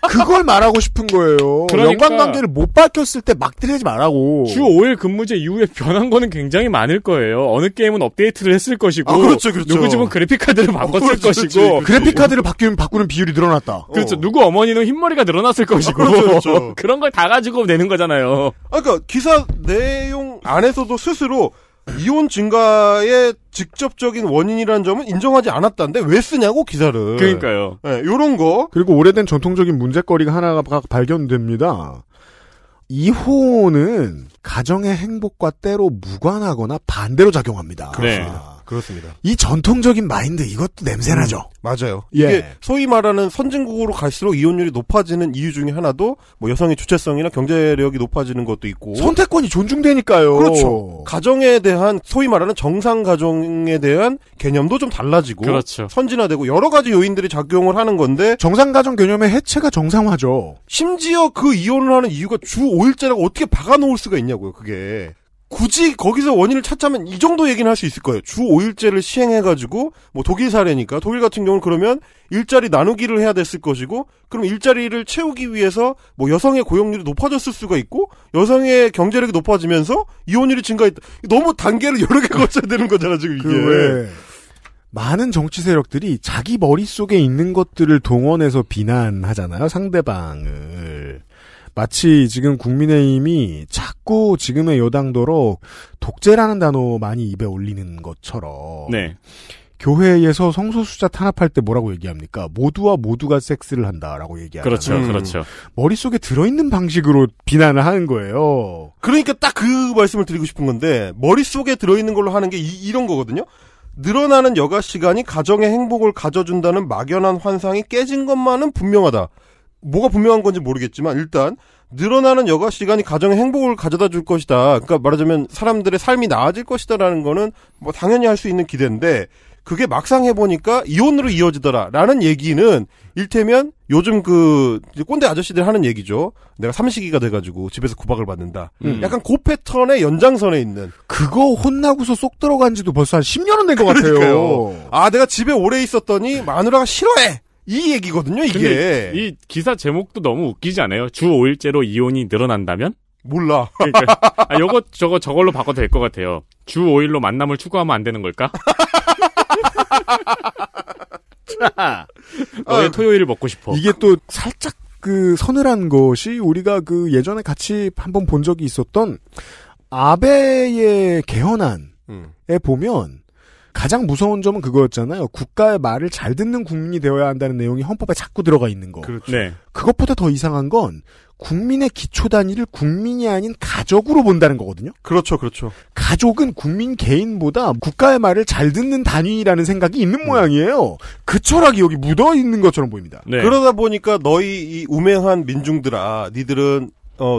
그걸 말하고 싶은 거예요. 그러니까 연관관계를 못 밝혔을 때 막 들이지 말라고. 주 5일 근무제 이후에 변한 거는 굉장히 많을 거예요. 어느 게임은 업데이트를 했을 것이고, 아, 그렇죠, 그렇죠. 누구 집은 그래픽카드를 바꿨을 것이고, 그렇죠. 그래픽카드를 바꾸는 비율이 늘어났다. 그렇죠. 누구 어머니는 흰머리가 늘어났을 것이고, 아, 그렇죠, 그렇죠. 그런 걸 다 가지고 내는 거잖아요. 아, 그러니까 기사 내용 안에서도 스스로 이혼 증가의 직접적인 원인이라는 점은 인정하지 않았다는데 왜 쓰냐고 기사를. 그러니까요. 네, 요런 거. 그리고 오래된 전통적인 문제거리가 하나가 발견됩니다. 이혼은 가정의 행복과 때로 무관하거나 반대로 작용합니다. 그렇습니다. 네. 그렇습니다. 이 전통적인 마인드, 이것도 냄새나죠. 맞아요. 예. 이게 소위 말하는 선진국으로 갈수록 이혼율이 높아지는 이유 중에 하나도 뭐 여성의 주체성이나 경제력이 높아지는 것도 있고, 선택권이 존중되니까요. 그렇죠. 가정에 대한, 소위 말하는 정상 가정에 대한 개념도 좀 달라지고, 그렇죠. 선진화되고 여러 가지 요인들이 작용을 하는 건데, 정상 가정 개념의 해체가 정상화죠. 심지어 그 이혼을 하는 이유가 주 5일째라고 어떻게 박아놓을 수가 있냐고요. 그게 굳이 거기서 원인을 찾자면 이 정도 얘기는 할 수 있을 거예요. 주 5일제를 시행해가지고, 뭐 독일 사례니까, 독일 같은 경우는 그러면 일자리 나누기를 해야 됐을 것이고, 그럼 일자리를 채우기 위해서 뭐 여성의 고용률이 높아졌을 수가 있고, 여성의 경제력이 높아지면서 이혼율이 증가했다. 너무 단계를 여러 개 거쳐야 되는 거잖아, 지금 이게. 왜 많은 정치 세력들이 자기 머릿속에 있는 것들을 동원해서 비난하잖아요, 상대방을. 마치 지금 국민의힘이 자꾸 지금의 여당도로 독재라는 단어 많이 입에 올리는 것처럼, 네. 교회에서 성소수자 탄압할 때 뭐라고 얘기합니까? 모두와 모두가 섹스를 한다라고 얘기하잖아요. 그렇죠, 그렇죠. 머릿속에 들어있는 방식으로 비난을 하는 거예요. 그러니까 딱 그 말씀을 드리고 싶은 건데, 머릿속에 들어있는 걸로 하는 게 이런 거거든요. 늘어나는 여가 시간이 가정의 행복을 가져준다는 막연한 환상이 깨진 것만은 분명하다. 뭐가 분명한 건지 모르겠지만 일단 늘어나는 여가 시간이 가정의 행복을 가져다 줄 것이다. 그러니까 말하자면 사람들의 삶이 나아질 것이다라는 거는 뭐 당연히 할 수 있는 기대인데, 그게 막상 해보니까 이혼으로 이어지더라라는 얘기는 일테면 요즘 그 꼰대 아저씨들 하는 얘기죠. 내가 삼식이가 돼가지고 집에서 구박을 받는다. 약간 그 패턴의 연장선에 있는. 그거 혼나고서 쏙 들어간 지도 벌써 한 10년은 된 것 같아요. 아, 내가 집에 오래 있었더니 마누라가 싫어해. 이 얘기거든요, 이게. 이 기사 제목도 너무 웃기지 않아요? 주 5일째로 이혼이 늘어난다면? 몰라. 그러니까, 아, 요거, 저걸로 바꿔도 될 것 같아요. 주 5일로 만남을 추구하면 안 되는 걸까? 자, 너의 토요일을 먹고 싶어. 이게 또 살짝 그 서늘한 것이, 우리가 그 예전에 같이 한번 본 적이 있었던 아베의 개헌안에 보면 가장 무서운 점은 그거였잖아요. 국가의 말을 잘 듣는 국민이 되어야 한다는 내용이 헌법에 자꾸 들어가 있는 거. 그렇죠. 네. 그것보다 더 이상한 건 국민의 기초 단위를 국민이 아닌 가족으로 본다는 거거든요. 그렇죠, 그렇죠. 가족은 국민 개인보다 국가의 말을 잘 듣는 단위라는 생각이 있는 모양이에요. 그 철학이 여기 묻어 있는 것처럼 보입니다. 네. 그러다 보니까 너희 이 우매한 민중들아, 니들은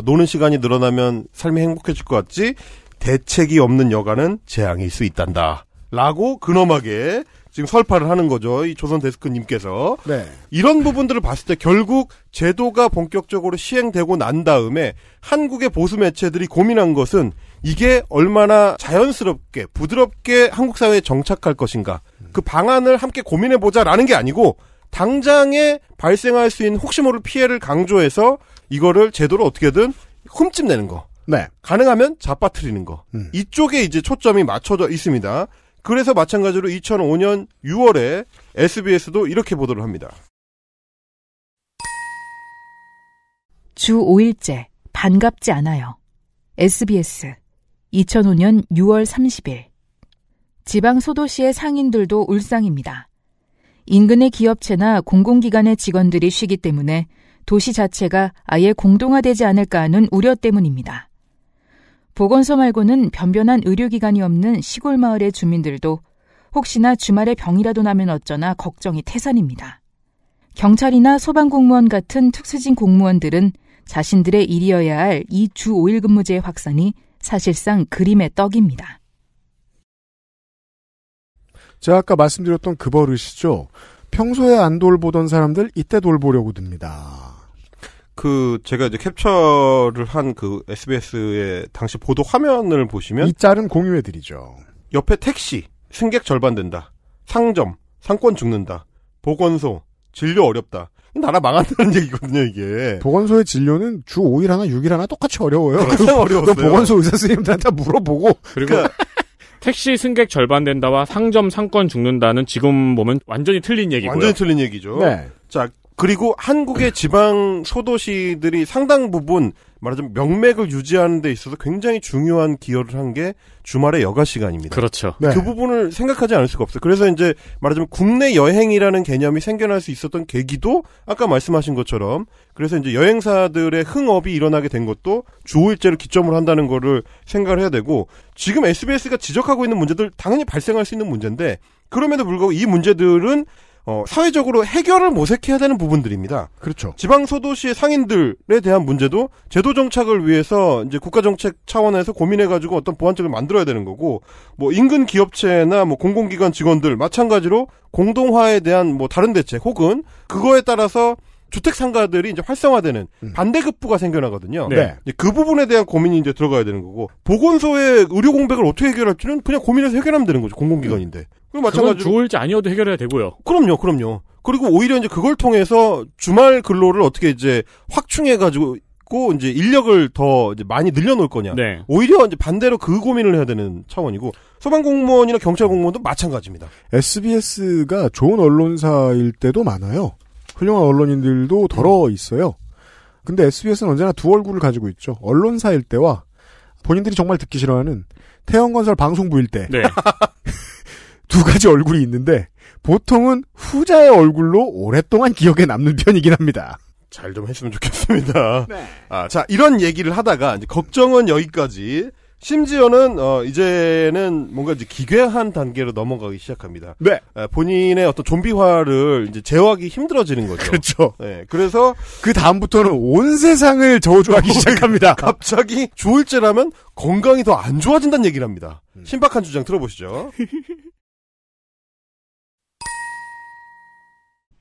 노는 시간이 늘어나면 삶이 행복해질 것 같지? 대책이 없는 여가는 재앙일 수 있단다. 라고 근엄하게 지금 설파를 하는 거죠. 이 조선 데스크님께서. 네. 이런 부분들을 봤을 때 결국 제도가 본격적으로 시행되고 난 다음에 한국의 보수 매체들이 고민한 것은 이게 얼마나 자연스럽게 부드럽게 한국 사회에 정착할 것인가. 그 방안을 함께 고민해보자라는 게 아니고 당장에 발생할 수 있는 혹시 모를 피해를 강조해서 이거를 제도로 어떻게든 흠집내는 거. 네. 가능하면 잡아뜨리는 거. 이쪽에 이제 초점이 맞춰져 있습니다. 그래서 마찬가지로 2005년 6월에 SBS도 이렇게 보도를 합니다. 주 5일째 반갑지 않아요. SBS 2005년 6월 30일. 지방 소도시의 상인들도 울상입니다. 인근의 기업체나 공공기관의 직원들이 쉬기 때문에 도시 자체가 아예 공동화되지 않을까 하는 우려 때문입니다. 보건소 말고는 변변한 의료기관이 없는 시골 마을의 주민들도 혹시나 주말에 병이라도 나면 어쩌나 걱정이 태산입니다. 경찰이나 소방공무원 같은 특수진 공무원들은 자신들의 일이어야 할 이 주 5일 근무제의 확산이 사실상 그림의 떡입니다. 제가 아까 말씀드렸던 그 버릇이죠. 평소에 안 돌보던 사람들 이때 돌보려고 듭니다. 그 제가 이제 캡처를 한 그 SBS의 당시 보도 화면을 보시면 이 짤은 공유해드리죠. 옆에 택시, 승객 절반 된다. 상점, 상권 죽는다. 보건소, 진료 어렵다. 나라 망한다는 얘기거든요, 이게. 보건소의 진료는 주 5일 하나, 6일 하나 똑같이 어려워요. 어려웠어요. 보건소 의사 선생님들한테 물어보고. 그리고 택시 승객 절반 된다와 상점 상권 죽는다는 지금 보면 완전히 틀린 얘기고요. 완전히 틀린 얘기죠. 네. 자, 그리고 한국의 지방 소도시들이 상당 부분 말하자면 명맥을 유지하는 데 있어서 굉장히 중요한 기여를 한 게 주말의 여가 시간입니다. 그렇죠. 네. 그 부분을 생각하지 않을 수가 없어요. 그래서 이제 말하자면 국내 여행이라는 개념이 생겨날 수 있었던 계기도 아까 말씀하신 것처럼 그래서 이제 여행사들의 흥업이 일어나게 된 것도 주 5일제를 기점으로 한다는 거를 생각을 해야 되고 지금 SBS가 지적하고 있는 문제들 당연히 발생할 수 있는 문제인데 그럼에도 불구하고 이 문제들은 사회적으로 해결을 모색해야 되는 부분들입니다. 그렇죠. 지방 소도시의 상인들에 대한 문제도 제도 정착을 위해서 이제 국가 정책 차원에서 고민해가지고 어떤 보완책을 만들어야 되는 거고, 뭐 인근 기업체나 뭐 공공기관 직원들 마찬가지로 공동화에 대한 뭐 다른 대책 혹은 그거에 따라서 주택 상가들이 이제 활성화되는 반대급부가 생겨나거든요. 네. 그 부분에 대한 고민이 이제 들어가야 되는 거고 보건소의 의료 공백을 어떻게 해결할지는 그냥 고민해서 해결하면 되는 거죠. 공공기관인데. 그럼 마찬가지로 주일제 아니어도 해결해야 되고요. 그럼요, 그럼요. 그리고 오히려 이제 그걸 통해서 주말 근로를 어떻게 이제 확충해가지고 이제 인력을 더 이제 많이 늘려놓을 거냐. 네. 오히려 이제 반대로 그 고민을 해야 되는 차원이고 소방공무원이나 경찰공무원도 마찬가지입니다. SBS가 좋은 언론사일 때도 많아요. 훌륭한 언론인들도 덜어 있어요. 근데 SBS는 언제나 두 얼굴을 가지고 있죠. 언론사일 때와 본인들이 정말 듣기 싫어하는 태형건설 방송부일 때. 네. 두 가지 얼굴이 있는데 보통은 후자의 얼굴로 오랫동안 기억에 남는 편이긴 합니다. 잘 좀 했으면 좋겠습니다. 네. 아, 자, 이런 얘기를 하다가 이제 걱정은 여기까지. 심지어는 이제는 뭔가 이제 기괴한 단계로 넘어가기 시작합니다. 네. 본인의 어떤 좀비화를 이제 제어하기 힘들어지는 거죠. 그렇죠. 네. 그래서 그 다음부터는 온 세상을 저주하기 시작합니다. 갑자기 조일제라면 건강이 더 안 좋아진다는 얘기를 합니다. 신박한 주장 들어보시죠.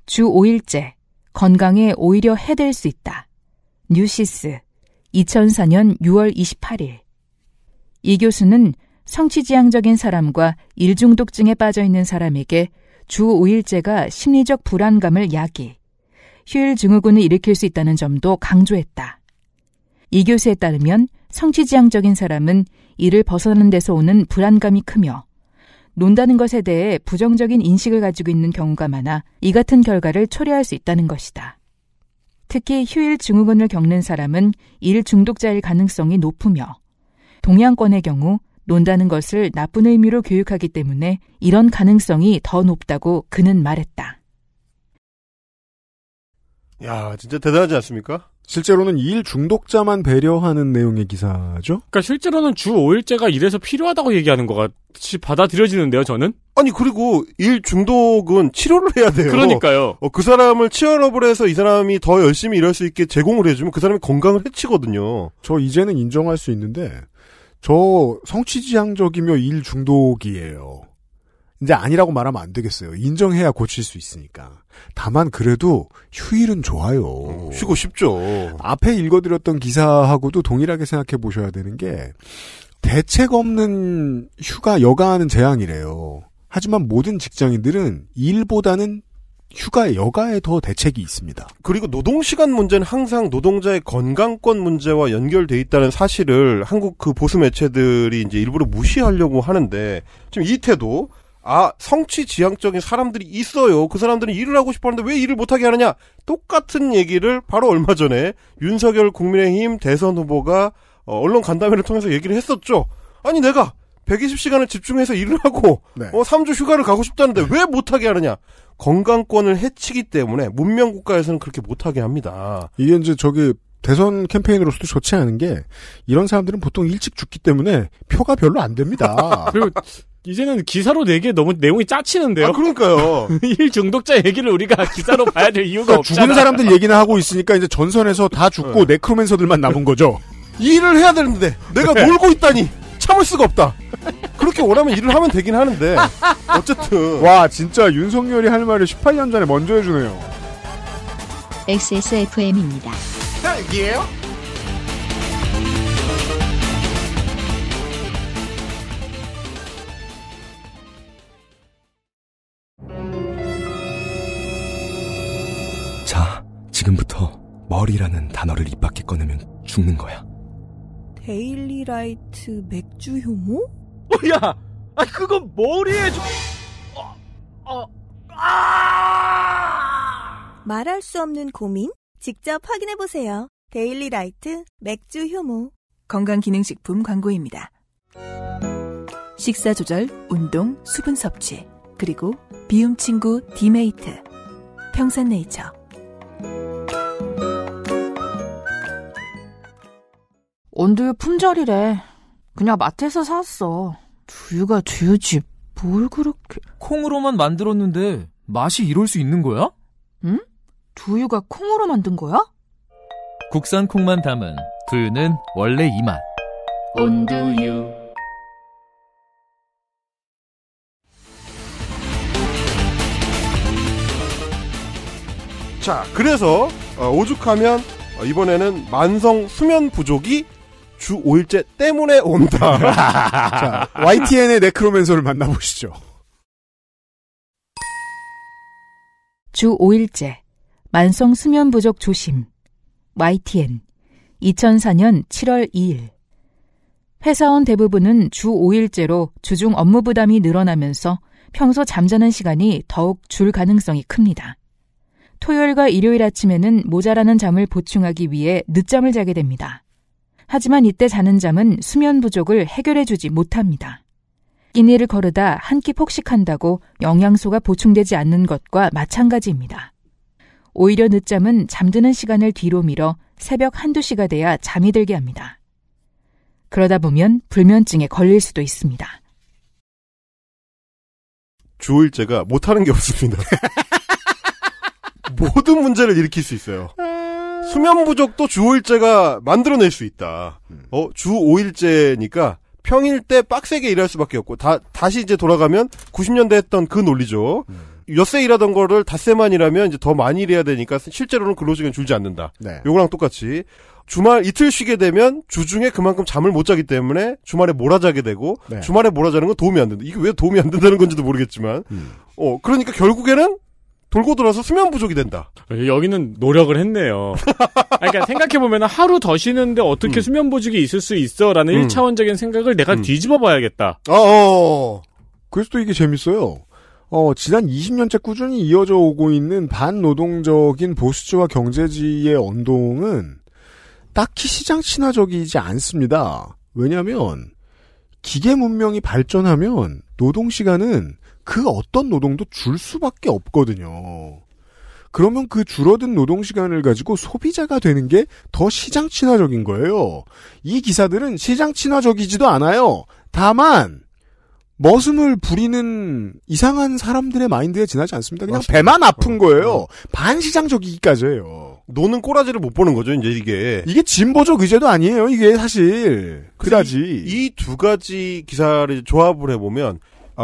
주 5일제 건강에 오히려 해될 수 있다. 뉴시스 2004년 6월 28일. 이 교수는 성취지향적인 사람과 일중독증에 빠져있는 사람에게 주 5일제가 심리적 불안감을 야기, 휴일 증후군을 일으킬 수 있다는 점도 강조했다. 이 교수에 따르면 성취지향적인 사람은 이를 벗어나는 데서 오는 불안감이 크며 논다는 것에 대해 부정적인 인식을 가지고 있는 경우가 많아 이 같은 결과를 초래할 수 있다는 것이다. 특히 휴일 증후군을 겪는 사람은 일 중독자일 가능성이 높으며 동양권의 경우 논다는 것을 나쁜 의미로 교육하기 때문에 이런 가능성이 더 높다고 그는 말했다. 야, 진짜 대단하지 않습니까? 실제로는 일 중독자만 배려하는 내용의 기사죠? 그러니까 실제로는 주 5일제가 이래서 필요하다고 얘기하는 것 같이 받아들여지는데요, 저는? 아니, 그리고 일 중독은 치료를 해야 돼요. 그러니까요. 그 사람을 치어업을 해서 이 사람이 더 열심히 일할 수 있게 제공을 해주면 그 사람이 건강을 해치거든요. 저 이제는 인정할 수 있는데 저 성취지향적이며 일 중독이에요. 이제 아니라고 말하면 안 되겠어요. 인정해야 고칠 수 있으니까. 다만 그래도 휴일은 좋아요. 쉬고 싶죠. 앞에 읽어드렸던 기사하고도 동일하게 생각해 보셔야 되는 게 대책 없는 휴가 여가하는 재앙이래요. 하지만 모든 직장인들은 일보다는 휴가 여가에 더 대책이 있습니다. 그리고 노동시간 문제는 항상 노동자의 건강권 문제와 연결돼 있다는 사실을 한국 그 보수 매체들이 이제 일부러 무시하려고 하는데 지금 이 태도 아, 성취지향적인 사람들이 있어요. 그 사람들은 일을 하고 싶었는데 왜 일을 못하게 하느냐? 똑같은 얘기를 바로 얼마 전에 윤석열 국민의힘 대선 후보가 언론 간담회를 통해서 얘기를 했었죠. 아니, 내가 120시간을 집중해서 일을 하고 3주 휴가를 가고 싶다는데 왜 못하게 하느냐? 건강권을 해치기 때문에 문명국가에서는 그렇게 못하게 합니다. 이게 이제 저기 대선 캠페인으로서도 좋지 않은 게 이런 사람들은 보통 일찍 죽기 때문에 표가 별로 안 됩니다. 그리고 이제는 기사로 내기에 너무 내용이 짜치는데요. 아, 그러니까요. 일 중독자 얘기를 우리가 기사로 봐야 될 이유가 그러니까 없잖아. 죽은 사람들 얘기나 하고 있으니까 이제 전선에서 다 죽고 네크로맨서들만 남은 거죠. 일을 해야 되는데 내가 놀고 있다니 참을 수가 없다. 그렇게 원하면 일을 하면 되긴 하는데 어쨌든 와 진짜 윤석열이 할 말을 18년 전에 먼저 해주네요. XSFM입니다. 여기에요? 자, 지금부터 머리라는 단어를 입 밖에 꺼내면 죽는 거야. 데일리라이트 맥주 효모? 야! 아 그건 머리에 좀... 말할 수 없는 고민? 직접 확인해보세요. 데일리라이트 맥주 효모. 건강기능식품 광고입니다. 식사조절, 운동, 수분 섭취, 그리고 비움 친구 디메이트. 평산네이처. 온두유 품절이래. 그냥 마트에서 샀어. 두유가 두유지 뭘 그렇게... 콩으로만 만들었는데 맛이 이럴 수 있는 거야? 응? 두유가 콩으로 만든 거야? 국산 콩만 담은 두유는 원래 이 맛. 온두유. 자, 그래서 오죽하면 이번에는 만성 수면 부족이 주 5일째 때문에 온다. 자, YTN의 네크로맨서를 만나보시죠. 주 5일째 만성 수면 부족 조심. YTN 2004년 7월 2일. 회사원 대부분은 주 5일째로 주중 업무 부담이 늘어나면서 평소 잠자는 시간이 더욱 줄 가능성이 큽니다. 토요일과 일요일 아침에는 모자라는 잠을 보충하기 위해 늦잠을 자게 됩니다. 하지만 이때 자는 잠은 수면 부족을 해결해주지 못합니다. 끼니를 거르다 한 끼 폭식한다고 영양소가 보충되지 않는 것과 마찬가지입니다. 오히려 늦잠은 잠드는 시간을 뒤로 미뤄 새벽 1~2시가 돼야 잠이 들게 합니다. 그러다 보면 불면증에 걸릴 수도 있습니다. 주 5일째가 못하는 게 없습니다. 모든 문제를 일으킬 수 있어요. 수면 부족도 주 5일제가 만들어낼 수 있다. 주 5일제니까 평일 때 빡세게 일할 수밖에 없고 다시 이제 돌아가면 90년대 했던 그 논리죠. 엿새 일하던 거를 닷새만 일하면 이제 더 많이 일해야 되니까 실제로는 근로시간 줄지 않는다. 네. 요거랑 똑같이 주말 이틀 쉬게 되면 주중에 그만큼 잠을 못 자기 때문에 주말에 몰아자게 되고 네. 주말에 몰아자는 건 도움이 안 된다. 이게 왜 도움이 안 된다는 건지도 모르겠지만 그러니까 결국에는 돌고 돌아서 수면 부족이 된다. 여기는 노력을 했네요. 그러니까 생각해보면 하루 더 쉬는데 어떻게 수면 부족이 있을 수 있어라는 1차원적인 생각을 내가 뒤집어 봐야겠다. 그래서 또 이게 재밌어요. 지난 20년째 꾸준히 이어져 오고 있는 반노동적인 보수주와 경제지의 언동은 딱히 시장 친화적이지 않습니다. 왜냐하면 기계 문명이 발전하면 노동시간은 그 어떤 노동도 줄 수밖에 없거든요. 그러면 그 줄어든 노동시간을 가지고 소비자가 되는 게 더 시장 친화적인 거예요. 이 기사들은 시장 친화적이지도 않아요. 다만 머슴을 부리는 이상한 사람들의 마인드에 지나지 않습니다. 그냥 맞습니다. 배만 아픈 거예요. 반시장적이기까지예요. 노는 꼬라지를 못 보는 거죠. 이제 이게 진보적 의제도 아니에요. 이게 사실 그다지 이 두 가지 기사를 조합을 해보면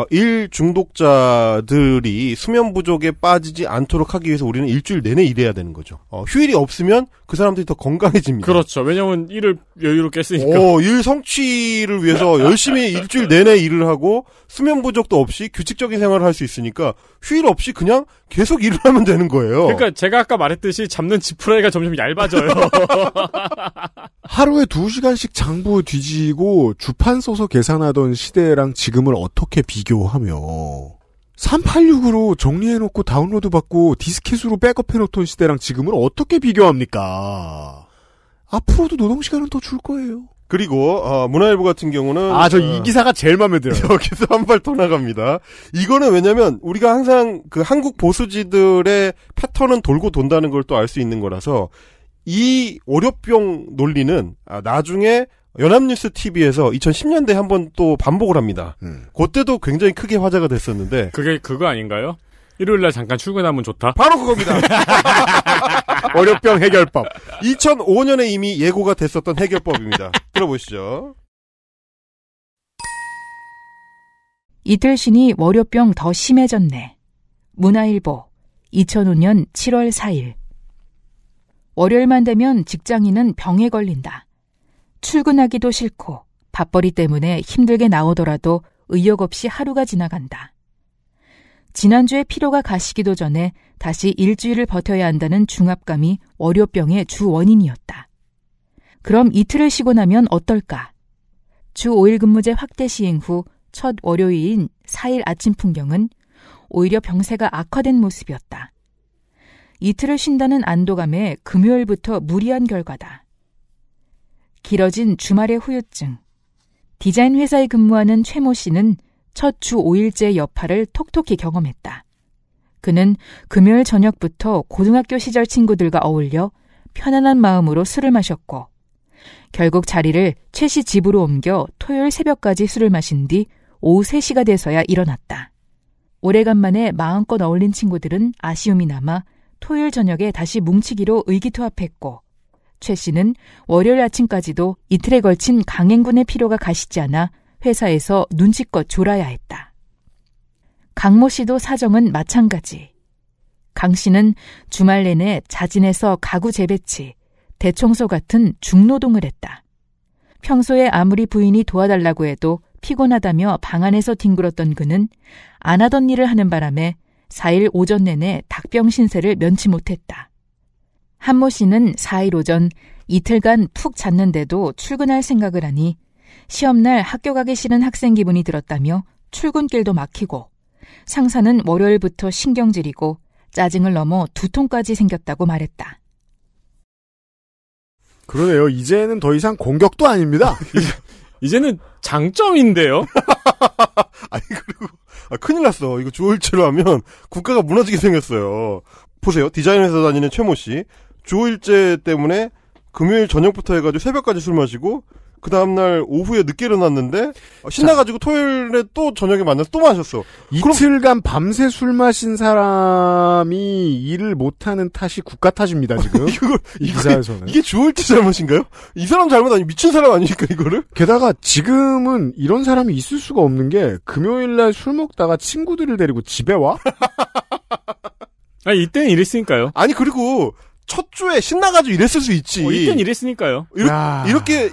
일 중독자들이 수면 부족에 빠지지 않도록 하기 위해서 우리는 일주일 내내 일해야 되는 거죠. 휴일이 없으면 그 사람들이 더 건강해집니다. 그렇죠. 왜냐면 일을 여유롭게 했으니까. 일 성취를 위해서 열심히 일주일 내내 일을 하고 수면 부족도 없이 규칙적인 생활을 할 수 있으니까 휴일 없이 그냥 계속 일을 하면 되는 거예요. 그러니까 제가 아까 말했듯이 잡는 지푸라기가 점점 얇아져요. 하루에 2시간씩 장부 뒤지고 주판 써서 계산하던 시대랑 지금을 어떻게 비교하며 386으로 정리해놓고 다운로드 받고 디스켓으로 백업해놓던 시대랑 지금을 어떻게 비교합니까? 앞으로도 노동시간은 더 줄 거예요. 그리고 문화일보 같은 경우는 저 이 기사가 제일 마음에 들어요. 여기서 한 발 더 나갑니다. 이거는 왜냐면 우리가 항상 그 한국 보수지들의 패턴은 돌고 돈다는 걸 또 알 수 있는 거라서 이 월요병 논리는 나중에 연합뉴스 TV에서 2010년대에 한 번 또 반복을 합니다. 그때도 굉장히 크게 화제가 됐었는데 그게 그거 아닌가요? 일요일날 잠깐 출근하면 좋다? 바로 그겁니다. 월요병 해결법. 2005년에 이미 예고가 됐었던 해결법입니다. 들어보시죠. 이틀 쉬니 월요병 더 심해졌네. 문화일보 2005년 7월 4일. 월요일만 되면 직장인은 병에 걸린다. 출근하기도 싫고 밥벌이 때문에 힘들게 나오더라도 의욕 없이 하루가 지나간다. 지난주에 피로가 가시기도 전에 다시 일주일을 버텨야 한다는 중압감이 월요병의 주 원인이었다. 그럼 이틀을 쉬고 나면 어떨까? 주 5일 근무제 확대 시행 후 첫 월요일인 4일 아침 풍경은 오히려 병세가 악화된 모습이었다. 이틀을 쉰다는 안도감에 금요일부터 무리한 결과다. 길어진 주말의 후유증. 디자인 회사에 근무하는 최모 씨는 첫 주 5일째 여파를 톡톡히 경험했다. 그는 금요일 저녁부터 고등학교 시절 친구들과 어울려 편안한 마음으로 술을 마셨고 결국 자리를 최 씨 집으로 옮겨 토요일 새벽까지 술을 마신 뒤 오후 3시가 돼서야 일어났다. 오래간만에 마음껏 어울린 친구들은 아쉬움이 남아 토요일 저녁에 다시 뭉치기로 의기투합했고 최 씨는 월요일 아침까지도 이틀에 걸친 강행군의 피로가 가시지 않아 회사에서 눈치껏 졸아야 했다. 강모 씨도 사정은 마찬가지. 강 씨는 주말 내내 자진해서 가구 재배치, 대청소 같은 중노동을 했다. 평소에 아무리 부인이 도와달라고 해도 피곤하다며 방 안에서 뒹굴었던 그는 안 하던 일을 하는 바람에 4일 오전 내내 닭병 신세를 면치 못했다. 한모 씨는 4일 오전 이틀간 푹 잤는데도 출근할 생각을 하니 시험날 학교 가기 싫은 학생 기분이 들었다며 출근길도 막히고 상사는 월요일부터 신경질이고 짜증을 넘어 두통까지 생겼다고 말했다. 그러네요. 이제는 더 이상 공격도 아닙니다. 이제는 장점인데요. 아니 그리고 큰일 났어. 이거 주일째로 하면 국가가 무너지게 생겼어요. 보세요. 디자인 회사 다니는 최모 씨. 주일째 때문에 금요일 저녁부터 해가지고 새벽까지 술 마시고 그 다음날 오후에 늦게 일어났는데 신나가지고 토요일에 또 저녁에 만나서 또 마셨어. 이틀간 밤새 술 마신 사람이 일을 못하는 탓이 국가 탓입니다. 지금 이 기사에서는. 이게 주얼지 잘못인가요? 이 사람 잘못 아니 미친 사람 아니니까 이거를. 게다가 지금은 이런 사람이 있을 수가 없는 게 금요일날 술 먹다가 친구들을 데리고 집에 와? 아니 이때는 이랬으니까요. 아니 그리고 첫 주에 신나가지고 이랬을 수 있지. 이땐 이랬으니까요.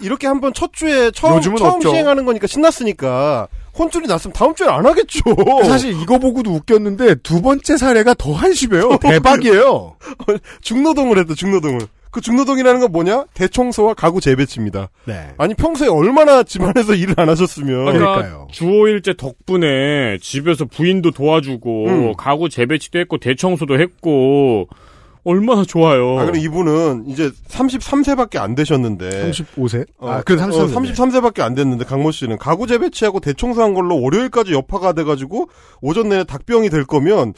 이렇게 한번 첫 주에 처음 시행하는 거니까 신났으니까 혼쭐이 났으면 다음 주에 안 하겠죠. 사실 이거 보고도 웃겼는데 두 번째 사례가 더 한심해요. 대박이에요. 중노동을 했다. 중노동을. 그 중노동이라는 건 뭐냐? 대청소와 가구 재배치입니다. 네. 아니 평소에 얼마나 집안에서 일을 안 하셨으면. 그러니까요. 주 5일째 덕분에 집에서 부인도 도와주고 가구 재배치도 했고 대청소도 했고 얼마나 좋아요. 아, 그럼 이분은 이제 33세밖에 안 되셨는데. 35세? 그래 33세밖에 안 됐는데 강모 씨는 가구 재배치하고 대청소한 걸로 월요일까지 여파가 돼가지고 오전 내내 닭병이 될 거면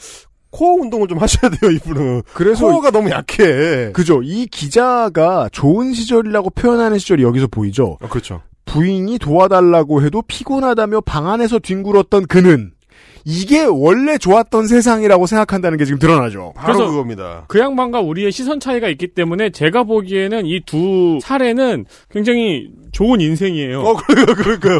코어 운동을 좀 하셔야 돼요, 이분은. 그래서 코어가 너무 약해. 그죠. 이 기자가 좋은 시절이라고 표현하는 시절이 여기서 보이죠. 아, 그렇죠. 부인이 도와달라고 해도 피곤하다며 방 안에서 뒹굴었던 그는. 이게 원래 좋았던 세상이라고 생각한다는 게 지금 드러나죠. 바로 그겁니다. 그 양반과 우리의 시선 차이가 있기 때문에 제가 보기에는 이 두 사례는 굉장히 좋은 인생이에요. 그러니까요.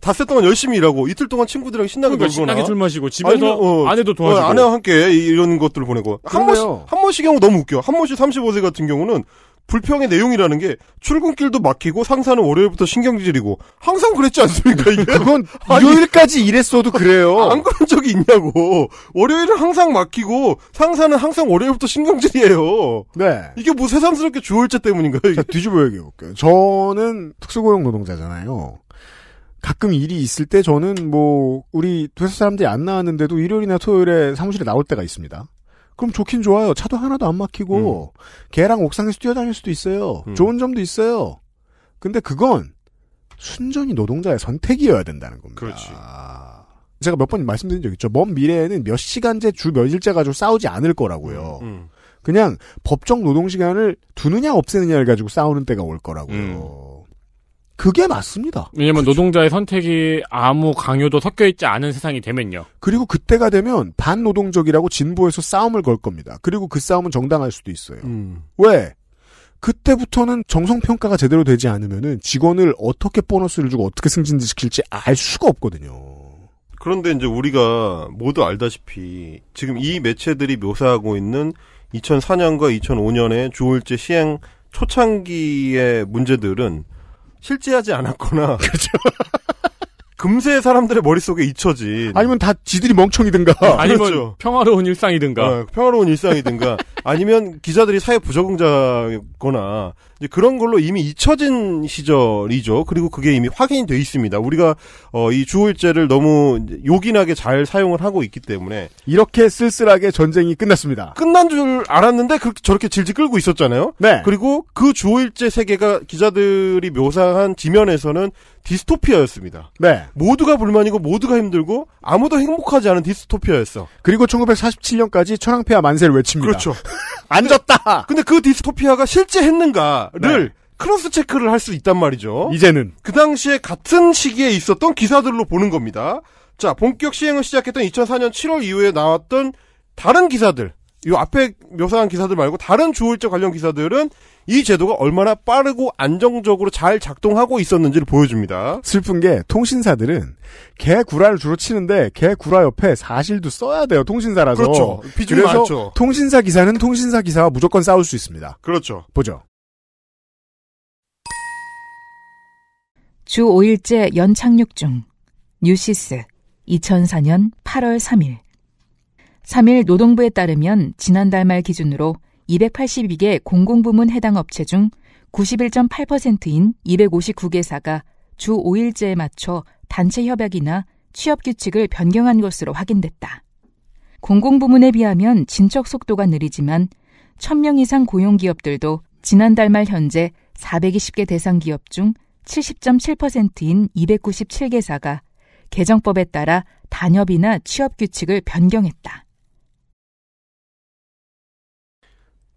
닷새 동안 열심히 일하고 이틀 동안 친구들이랑 신나게 놀거나 신나게 술 마시고 집에서 아니면, 아내도 도와주고 아내와 함께 이런 것들을 보내고 한모씨 경우 너무 웃겨. 한모씨 35세 같은 경우는 불평의 내용이라는 게 출근길도 막히고 상사는 월요일부터 신경질이고 항상 그랬지 않습니까 이게? 그건 일요일까지 일했어도 그래요. 안 그런 적이 있냐고. 월요일은 항상 막히고 상사는 항상 월요일부터 신경질이에요. 네. 이게 뭐 새삼스럽게 주월제 때문인가요? 자, 뒤집어 얘기해볼게요. 저는 특수고용 노동자잖아요. 가끔 일이 있을 때 저는 뭐 우리 회사 사람들이 안 나왔는데도 일요일이나 토요일에 사무실에 나올 때가 있습니다. 그럼 좋긴 좋아요. 차도 하나도 안 막히고 걔랑 옥상에서 뛰어다닐 수도 있어요. 좋은 점도 있어요. 근데 그건 순전히 노동자의 선택이어야 된다는 겁니다. 그렇지. 제가 몇 번 말씀드린 적 있죠. 먼 미래에는 몇 시간제 주 며칠째 가지고 싸우지 않을 거라고요. 그냥 법정 노동시간을 두느냐 없애느냐를 가지고 싸우는 때가 올 거라고요. 그게 맞습니다. 왜냐면 그렇죠. 노동자의 선택이 아무 강요도 섞여있지 않은 세상이 되면요. 그리고 그때가 되면 반노동적이라고 진보에서 싸움을 걸 겁니다. 그리고 그 싸움은 정당할 수도 있어요. 왜? 그때부터는 정성평가가 제대로 되지 않으면은 직원을 어떻게 보너스를 주고 어떻게 승진시킬지 알 수가 없거든요. 그런데 이제 우리가 모두 알다시피 지금 이 매체들이 묘사하고 있는 2004년과 2005년의 주월제 시행 초창기의 문제들은 실제하지 않았거나 그렇죠. 금세 사람들의 머릿속에 잊혀진. 아니면 다 지들이 멍청이든가. 아니면 그렇죠. 평화로운 일상이든가. 어, 평화로운 일상이든가. 아니면 기자들이 사회 부적응자거나 이제 그런 걸로 이미 잊혀진 시절이죠. 그리고 그게 이미 확인이 돼 있습니다. 우리가 이 주호일제를 너무 요긴하게 잘 사용을 하고 있기 때문에. 이렇게 쓸쓸하게 전쟁이 끝났습니다. 끝난 줄 알았는데 그렇게 저렇게 질질 끌고 있었잖아요. 네. 그리고 그 주호일제 세계가 기자들이 묘사한 지면에서는 디스토피아였습니다. 네. 모두가 불만이고 모두가 힘들고 아무도 행복하지 않은 디스토피아였어. 그리고 1947년까지 천황폐하 만세를 외칩니다. 그렇죠. 안 졌다. 근데 그 디스토피아가 실제 했는가를 네. 크로스 체크를 할 수 있단 말이죠. 이제는. 그 당시에 같은 시기에 있었던 기사들로 보는 겁니다. 자, 본격 시행을 시작했던 2004년 7월 이후에 나왔던 다른 기사들. 이 앞에 묘사한 기사들 말고 다른 주호일제 관련 기사들은 이 제도가 얼마나 빠르고 안정적으로 잘 작동하고 있었는지를 보여줍니다. 슬픈 게 통신사들은 개구라를 주로 치는데 개구라 옆에 사실도 써야 돼요. 통신사라서. 그렇죠. 비중이 많죠. 통신사 기사는 통신사 기사와 무조건 싸울 수 있습니다. 그렇죠. 보죠. 주 5일제 연착륙 중 뉴시스 2004년 8월 3일 3일 노동부에 따르면 지난달 말 기준으로 282개 공공부문 해당 업체 중 91.8%인 259개사가 주 5일제에 맞춰 단체 협약이나 취업 규칙을 변경한 것으로 확인됐다. 공공부문에 비하면 진척 속도가 느리지만 1,000명 이상 고용기업들도 지난달 말 현재 420개 대상 기업 중 70.7%인 297개사가 개정법에 따라 단협이나 취업 규칙을 변경했다.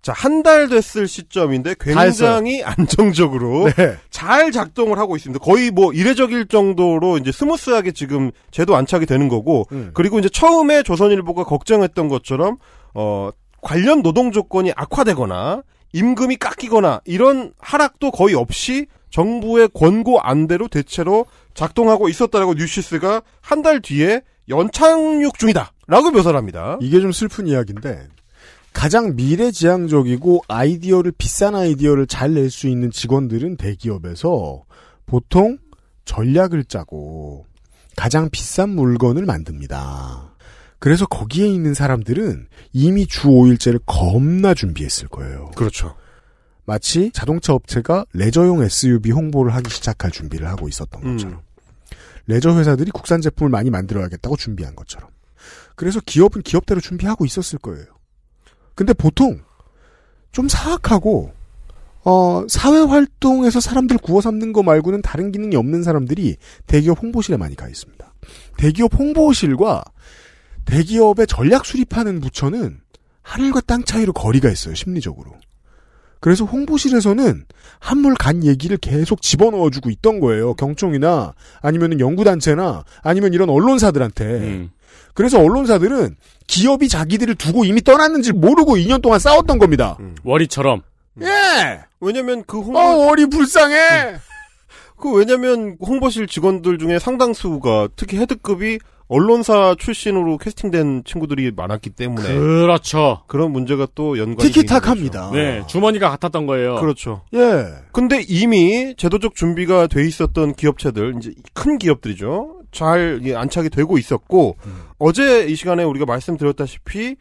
자, 한 달 됐을 시점인데 굉장히 안정적으로 네. 잘 작동을 하고 있습니다. 거의 뭐 이례적일 정도로 이제 스무스하게 지금 제도 안착이 되는 거고, 그리고 이제 처음에 조선일보가 걱정했던 것처럼 관련 노동 조건이 악화되거나 임금이 깎이거나 이런 하락도 거의 없이 정부의 권고 안대로 대체로 작동하고 있었다라고 뉴시스가 한 달 뒤에 연착륙 중이다라고 묘사를 합니다. 이게 좀 슬픈 이야기인데 가장 미래지향적이고 아이디어를 비싼 아이디어를 잘 낼 수 있는 직원들은 대기업에서 보통 전략을 짜고 가장 비싼 물건을 만듭니다. 그래서 거기에 있는 사람들은 이미 주 5일제를 겁나 준비했을 거예요. 그렇죠. 마치 자동차 업체가 레저용 SUV 홍보를 하기 시작할 준비를 하고 있었던 것처럼 레저 회사들이 국산 제품을 많이 만들어야겠다고 준비한 것처럼 그래서 기업은 기업대로 준비하고 있었을 거예요. 근데 보통 좀 사악하고 사회활동에서 사람들 구워삼는 거 말고는 다른 기능이 없는 사람들이 대기업 홍보실에 많이 가 있습니다. 대기업 홍보실과 대기업의 전략 수립하는 부처는 하늘과 땅 차이로 거리가 있어요. 심리적으로. 그래서 홍보실에서는 한물 간 얘기를 계속 집어넣어주고 있던 거예요. 경총이나 아니면 연구단체나 아니면 이런 언론사들한테. 그래서 언론사들은 기업이 자기들을 두고 이미 떠났는지 모르고 2년 동안 싸웠던 겁니다. 월이처럼. 예! 왜냐면 그 홍보... 월이 불쌍해! 왜냐면 홍보실 직원들 중에 상당수가 특히 헤드급이 언론사 출신으로 캐스팅된 친구들이 많았기 때문에 그렇죠. 그런 문제가 또 연관이 티키타카입니다. 네, 주머니가 같았던 거예요. 그렇죠. 예. 근데 이미 제도적 준비가 돼 있었던 기업체들, 이제 큰 기업들이죠. 잘 안착이 되고 있었고 어제 이 시간에 우리가 말씀드렸다시피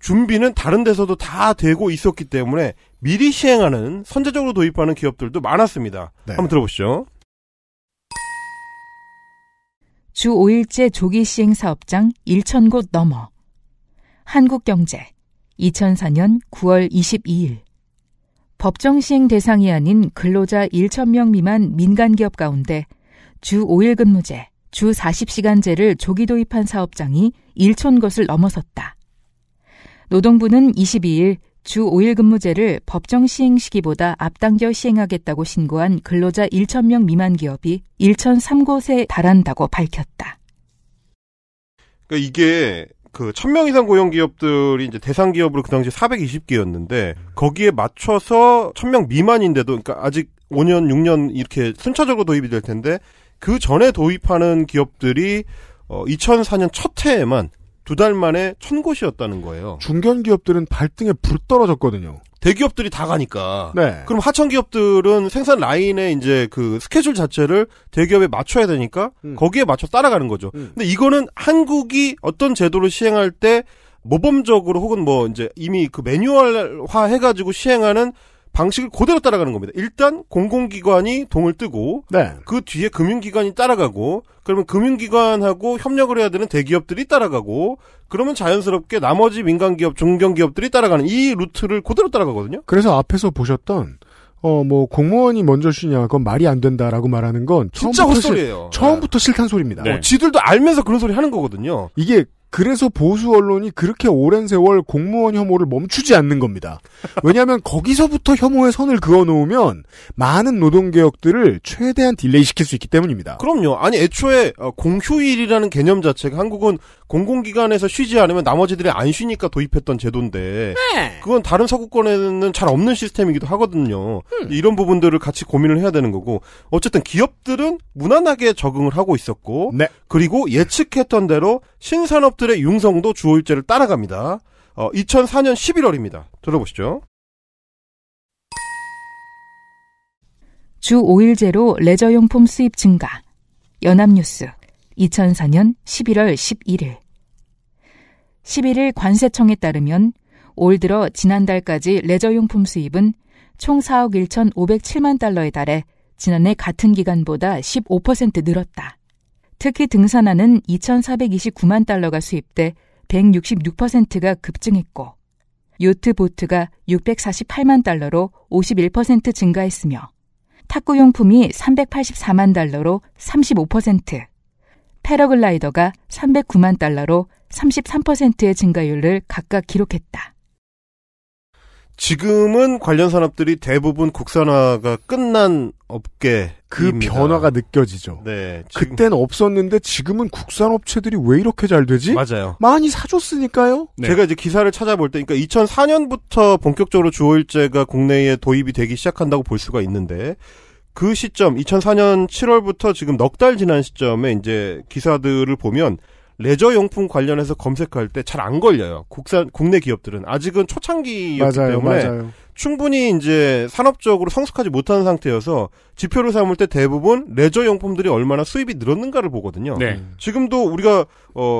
준비는 다른 데서도 다 되고 있었기 때문에 미리 시행하는 선제적으로 도입하는 기업들도 많았습니다. 네. 한번 들어보시죠. 주 5일제 조기 시행 사업장 1,000곳 넘어 한국경제 2004년 9월 22일 법정 시행 대상이 아닌 근로자 1,000명 미만 민간기업 가운데 주 5일 근무제, 주 40시간제를 조기 도입한 사업장이 1,000곳을 넘어섰다. 노동부는 22일 주 5일 근무제를 법정 시행 시기보다 앞당겨 시행하겠다고 신고한 근로자 1,000명 미만 기업이 1,003곳에 달한다고 밝혔다. 그러니까 이게 그 1,000명 이상 고용 기업들이 이제 대상 기업으로 그 당시 420개였는데 거기에 맞춰서 1,000명 미만인데도 그러니까 아직 5년, 6년 이렇게 순차적으로 도입이 될 텐데 그 전에 도입하는 기업들이 2004년 첫 해에만 두 달 만에 1000곳이었다는 거예요. 중견기업들은 발등에 불 떨어졌거든요. 대기업들이 다 가니까. 네. 그럼 하청기업들은 생산 라인의 이제 그 스케줄 자체를 대기업에 맞춰야 되니까 거기에 맞춰 따라가는 거죠. 근데 이거는 한국이 어떤 제도를 시행할 때 모범적으로 혹은 뭐 이제 이미 그 매뉴얼화 해가지고 시행하는 방식을 그대로 따라가는 겁니다. 일단 공공기관이 동을 뜨고 네. 그 뒤에 금융기관이 따라가고 그러면 금융기관하고 협력을 해야 되는 대기업들이 따라가고 그러면 자연스럽게 나머지 민간기업, 중견기업들이 따라가는 이 루트를 그대로 따라가거든요. 그래서 앞에서 보셨던 뭐 공무원이 먼저 쉬냐 그건 말이 안 된다라고 말하는 건 진짜 헛소리예요. 처음부터 싫단 소리입니다. 네. 지들도 알면서 그런 소리 하는 거거든요. 이게 그래서 보수 언론이 그렇게 오랜 세월 공무원 혐오를 멈추지 않는 겁니다. 왜냐하면 거기서부터 혐오의 선을 그어놓으면 많은 노동개혁들을 최대한 딜레이시킬 수 있기 때문입니다. 그럼요. 아니 애초에 공휴일이라는 개념 자체가 한국은 공공기관에서 쉬지 않으면 나머지들이 안 쉬니까 도입했던 제도인데 그건 다른 서구권에는 잘 없는 시스템이기도 하거든요. 이런 부분들을 같이 고민을 해야 되는 거고 어쨌든 기업들은 무난하게 적응을 하고 있었고 네. 그리고 예측했던 대로 신산업 들의 융성도 주호일제를 따라갑니다. 2004년 11월입니다. 들어보시죠. 주 5일제로 레저용품 수입 증가. 연합뉴스 2004년 11월 11일. 11일 관세청에 따르면 올 들어 지난달까지 레저용품 수입은 총 4억 1,507만 달러에 달해 지난해 같은 기간보다 15% 늘었다. 특히 등산화는 2,429만 달러가 수입돼 166%가 급증했고 요트 보트가 648만 달러로 51% 증가했으며 탁구용품이 384만 달러로 35%, 패러글라이더가 309만 달러로 33%의 증가율을 각각 기록했다. 지금은 관련 산업들이 대부분 국산화가 끝난 업계 그 변화가 느껴지죠. 네, 그때는 없었는데 지금은 국산 업체들이 왜 이렇게 잘 되지? 맞아요. 많이 사줬으니까요. 네. 제가 이제 기사를 찾아볼 때, 그러니까 2004년부터 본격적으로 주호일제가 국내에 도입이 되기 시작한다고 볼 수가 있는데 그 시점 2004년 7월부터 지금 넉 달 지난 시점에 이제 기사들을 보면. 레저 용품 관련해서 검색할 때 잘 안 걸려요. 국내 기업들은 아직은 초창기였기 맞아요, 때문에 맞아요. 충분히 이제 산업적으로 성숙하지 못한 상태여서 지표를 삼을 때 대부분 레저 용품들이 얼마나 수입이 늘었는가를 보거든요. 네. 지금도 우리가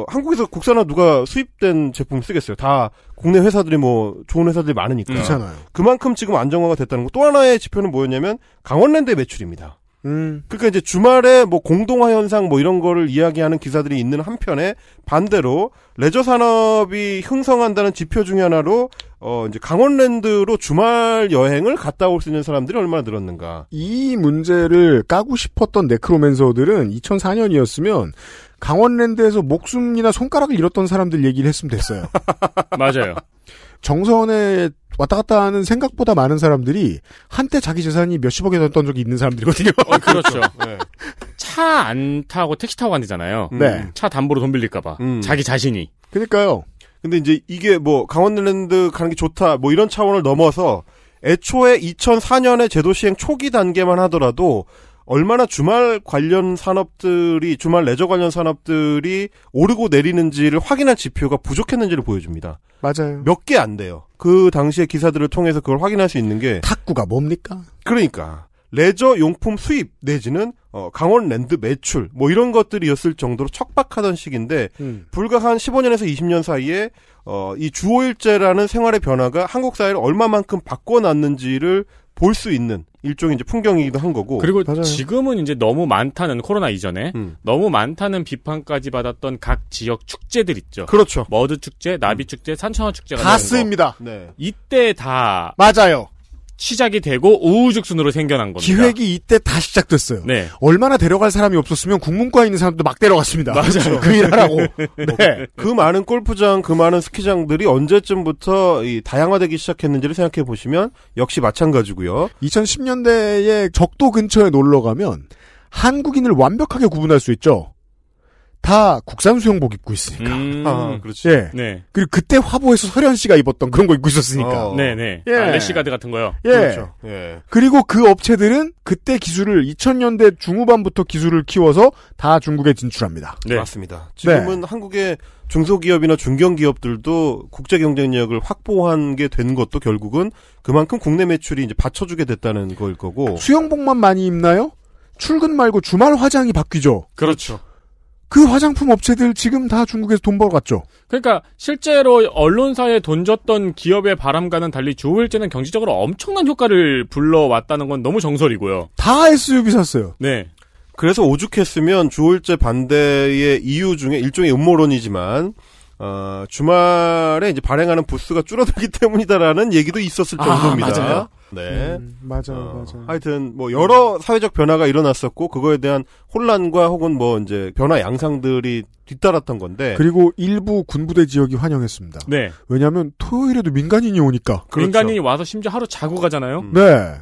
한국에서 국산화 누가 수입된 제품 쓰겠어요. 다 국내 회사들이 뭐 좋은 회사들이 많으니까. 그렇잖아요. 그만큼 지금 안정화가 됐다는 거. 또 하나의 지표는 뭐였냐면 강원랜드의 매출입니다. 그러니까 이제 주말에 뭐 공동화 현상 뭐 이런 거를 이야기하는 기사들이 있는 한편에 반대로 레저 산업이 흥성한다는 지표 중에 하나로 이제 강원랜드로 주말 여행을 갔다 올 수 있는 사람들이 얼마나 늘었는가. 이 문제를 까고 싶었던 네크로맨서들은 2004년이었으면 강원랜드에서 목숨이나 손가락을 잃었던 사람들 얘기를 했으면 됐어요. 맞아요. 정선에 왔다 갔다 하는 생각보다 많은 사람들이 한때 자기 재산이 몇십억에 됐던 적이 있는 사람들이거든요. 그렇죠. 네. 차 안 타고 택시 타고 간대잖아요. 네. 차 담보로 돈 빌릴까봐. 자기 자신이. 그러니까요. 근데 이제 이게 뭐 강원랜드 가는 게 좋다 뭐 이런 차원을 넘어서 애초에 2004년에 제도 시행 초기 단계만 하더라도 얼마나 주말 관련 산업들이 주말 레저 관련 산업들이 오르고 내리는지를 확인할 지표가 부족했는지를 보여줍니다. 맞아요. 몇 개 안 돼요. 그 당시의 기사들을 통해서 그걸 확인할 수 있는 게 탁구가 뭡니까? 그러니까 레저 용품 수입 내지는 강원랜드 매출 뭐 이런 것들이었을 정도로 척박하던 시기인데 불과 한 15년에서 20년 사이에 이 주호일제라는 생활의 변화가 한국 사회를 얼마만큼 바꿔놨는지를 볼 수 있는 일종의 이제 풍경이기도 한 거고. 그리고 맞아요. 지금은 이제 너무 많다는 코로나 이전에 너무 많다는 비판까지 받았던 각 지역 축제들 있죠. 그렇죠. 머드 축제, 나비 축제, 산천어 축제가 다 쓰입니다. 네. 이때 다 맞아요. 시작이 되고 우후죽순으로 생겨난 겁니다. 기획이 이때 다 시작됐어요. 네. 얼마나 데려갈 사람이 없었으면 국문과에 있는 사람도 막 데려갔습니다. 맞아요. 그 일하라고. 네. 그 많은 골프장, 그 많은 스키장들이 언제쯤부터 이 다양화되기 시작했는지를 생각해 보시면 역시 마찬가지고요. 2010년대에 적도 근처에 놀러 가면 한국인을 완벽하게 구분할 수 있죠. 다 국산 수영복 입고 있으니까. 아, 그렇지. 예. 네. 그리고 그때 화보에서 서련 씨가 입었던 그런 거 입고 있었으니까. 어. 네네. 예. 아, 래시가드 같은 거요. 예. 그렇죠. 예. 그리고 그 업체들은 그때 기술을 2000년대 중후반부터 기술을 키워서 다 중국에 진출합니다. 네. 맞습니다. 지금은 네. 한국의 중소기업이나 중견기업들도 국제 경쟁력을 확보한 게 된 것도 결국은 그만큼 국내 매출이 이제 받쳐주게 됐다는 거일 거고. 수영복만 많이 입나요? 출근 말고 주말 화장이 바뀌죠. 그렇죠. 그 화장품 업체들 지금 다 중국에서 돈 벌어갔죠. 그러니까 실제로 언론사에 돈 줬던 기업의 바람과는 달리 주호일제는 경제적으로 엄청난 효과를 불러왔다는 건 너무 정설이고요. 다 SUV 샀어요. 네. 그래서 오죽했으면 주호일제 반대의 이유 중에 일종의 음모론이지만 주말에 이제 발행하는 부스가 줄어들기 때문이다라는 얘기도 있었을 정도입니다. 맞아요. 네. 맞아요. 하여튼, 뭐, 여러 사회적 변화가 일어났었고, 그거에 대한 혼란과 혹은 뭐, 이제, 변화 양상들이 뒤따랐던 건데. 그리고 일부 군부대 지역이 환영했습니다. 네. 왜냐면, 토요일에도 민간인이 오니까. 그렇죠. 민간인이 와서 심지어 하루 자고 가잖아요? 네.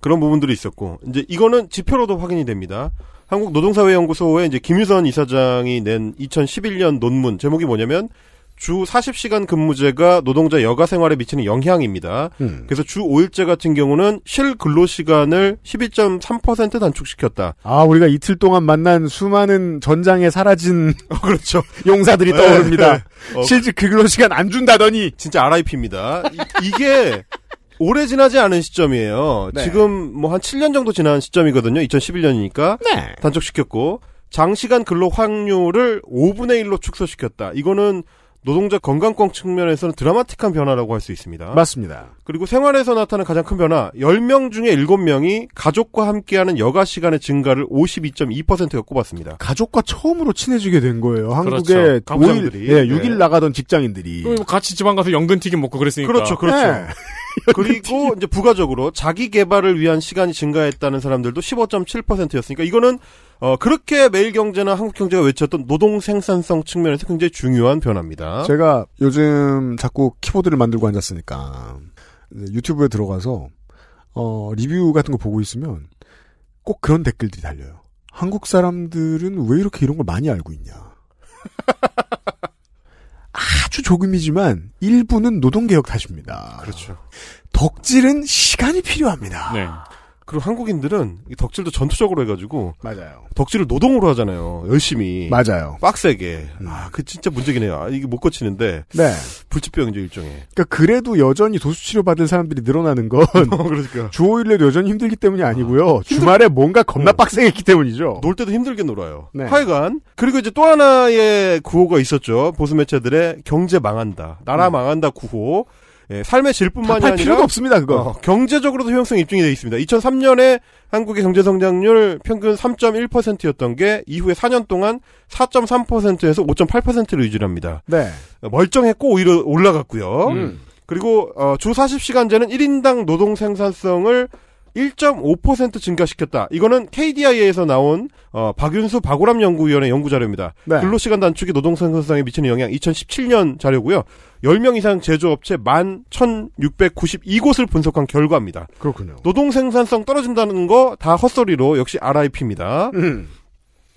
그런 부분들이 있었고, 이제, 이거는 지표로도 확인이 됩니다. 한국노동사회연구소의 이제, 김유선 이사장이 낸 2011년 논문, 제목이 뭐냐면, 주 40시간 근무제가 노동자 여가 생활에 미치는 영향입니다. 그래서 주 5일제 같은 경우는 실근로시간을 12.3% 단축시켰다. 아, 우리가 이틀 동안 만난 수많은 전장에 사라진 그렇죠. 용사들이 네. 떠오릅니다. 실제 근로시간 안 준다더니. 진짜 RIP입니다. 이게 오래 지나지 않은 시점이에요. 네. 지금 뭐 한 7년 정도 지난 시점이거든요. 2011년이니까 네. 단축시켰고 장시간 근로 확률을 5분의 1로 축소시켰다. 이거는 노동자 건강권 측면에서는 드라마틱한 변화라고 할 수 있습니다. 맞습니다. 그리고 생활에서 나타나는 가장 큰 변화, 10명 중에 7명이 가족과 함께하는 여가 시간의 증가를 52.2%가 꼽았습니다. 가족과 처음으로 친해지게 된 거예요. 한국의 그렇죠. 5일, 네, 6일 나가던 직장인들이. 같이 집안 가서 연근튀김 먹고 그랬으니까. 그렇죠. 그렇죠. 네. 그리고 이제 부가적으로 자기 개발을 위한 시간이 증가했다는 사람들도 15.7%였으니까 이거는 그렇게 매일경제나 한국경제가 외쳤던 노동 생산성 측면에서 굉장히 중요한 변화입니다. 제가 요즘 자꾸 키보드를 만들고 앉았으니까 유튜브에 들어가서 리뷰 같은 거 보고 있으면 꼭 그런 댓글들이 달려요. 한국 사람들은 왜 이렇게 이런 걸 많이 알고 있냐. 아주 조금이지만 일부는 노동개혁 탓입니다. 그렇죠. 덕질은 시간이 필요합니다. 네. 그리고 한국인들은 덕질도 전투적으로 해가지고 맞아요. 덕질을 노동으로 하잖아요. 열심히. 맞아요. 빡세게. 아, 그 진짜 문제기네요. 아, 이게 못 고치는데. 네. 불치병이죠 일종의. 그러니까 그래도 여전히 도수치료 받은 사람들이 늘어나는 건 그러니까. 주 5일에도 여전히 힘들기 때문이 아니고요. 주말에 뭔가 겁나 빡세게 했기 때문이죠. 놀 때도 힘들게 놀아요. 네. 하여간 그리고 이제 또 하나의 구호가 있었죠. 보수 매체들의 경제 망한다. 나라 망한다 구호. 예, 삶의 질뿐만이 아니라 필요도 없습니다. 그거 경제적으로도 효용성이 입증이 되어 있습니다. 2003년에 한국의 경제 성장률 평균 3.1%였던 게 이후에 4년 동안 4.3%에서 5.8%를 유지합니다. 네, 멀쩡했고 오히려 올라갔고요. 그리고 주 40시간제는 1인당 노동 생산성을 1.5% 증가시켰다. 이거는 KDI에서 나온 박윤수, 박우람 연구위원회 연구자료입니다. 네. 근로시간 단축이 노동생산성에 미치는 영향 2017년 자료고요. 10명 이상 제조업체 11,692곳을 분석한 결과입니다. 그렇군요. 노동생산성 떨어진다는 거 다 헛소리로 역시 RIP입니다.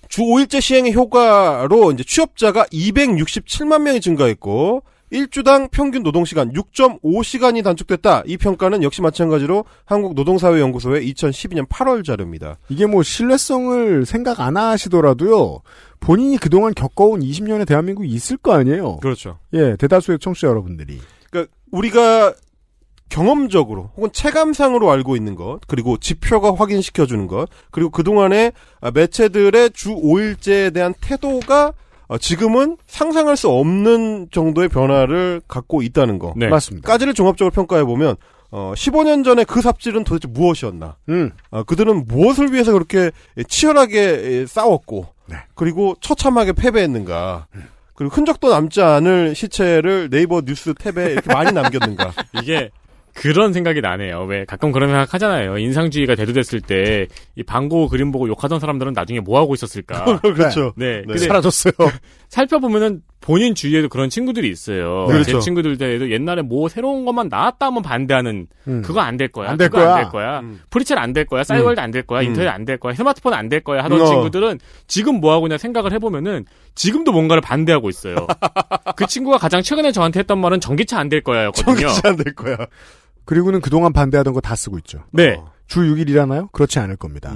주 5일제 시행의 효과로 이제 취업자가 267만 명이 증가했고 1주당 평균 노동시간 6.5시간이 단축됐다. 이 평가는 역시 마찬가지로 한국노동사회연구소의 2012년 8월 자료입니다. 이게 뭐 신뢰성을 생각 안 하시더라도요. 본인이 그동안 겪어온 20년의 대한민국이 있을 거 아니에요. 그렇죠. 예, 대다수의 청취자 여러분들이. 그러니까 우리가 경험적으로 혹은 체감상으로 알고 있는 것, 그리고 지표가 확인시켜주는 것, 그리고 그동안의 매체들의 주 5일제에 대한 태도가 지금은 상상할 수 없는 정도의 변화를 갖고 있다는 거. 네. 맞습니다. 까지를 종합적으로 평가해보면 15년 전에 그 삽질은 도대체 무엇이었나. 그들은 무엇을 위해서 그렇게 치열하게 싸웠고 네. 그리고 처참하게 패배했는가. 그리고 흔적도 남지 않을 시체를 네이버 뉴스 탭에 이렇게 많이 남겼는가. 이게 그런 생각이 나네요. 왜 가끔 그런 생각 하잖아요. 인상주의가 대두됐을 때 이 방고 그림 보고 욕하던 사람들은 나중에 뭐 하고 있었을까? 그렇죠. 네. 네. 사라졌어요. 살펴보면은 본인 주위에도 그런 친구들이 있어요. 네, 그렇죠. 제 친구들도 옛날에 뭐 새로운 것만 나왔다 하면 반대하는 그거 안 될 거야. 안 될 거야. 프리첼 안 될 거야. 싸이월드 안 될 거야. 인터넷 안 될 거야. 스마트폰 안 될 거야 하던 친구들은 지금 뭐 하고 그냥 생각을 해보면은 지금도 뭔가를 반대하고 있어요. 그 친구가 가장 최근에 저한테 했던 말은 전기차 안 될 거야였거든요. 전기차 안 될 거야. 그리고는 그동안 반대하던 거 다 쓰고 있죠. 네. 주 6일이라나요? 그렇지 않을 겁니다.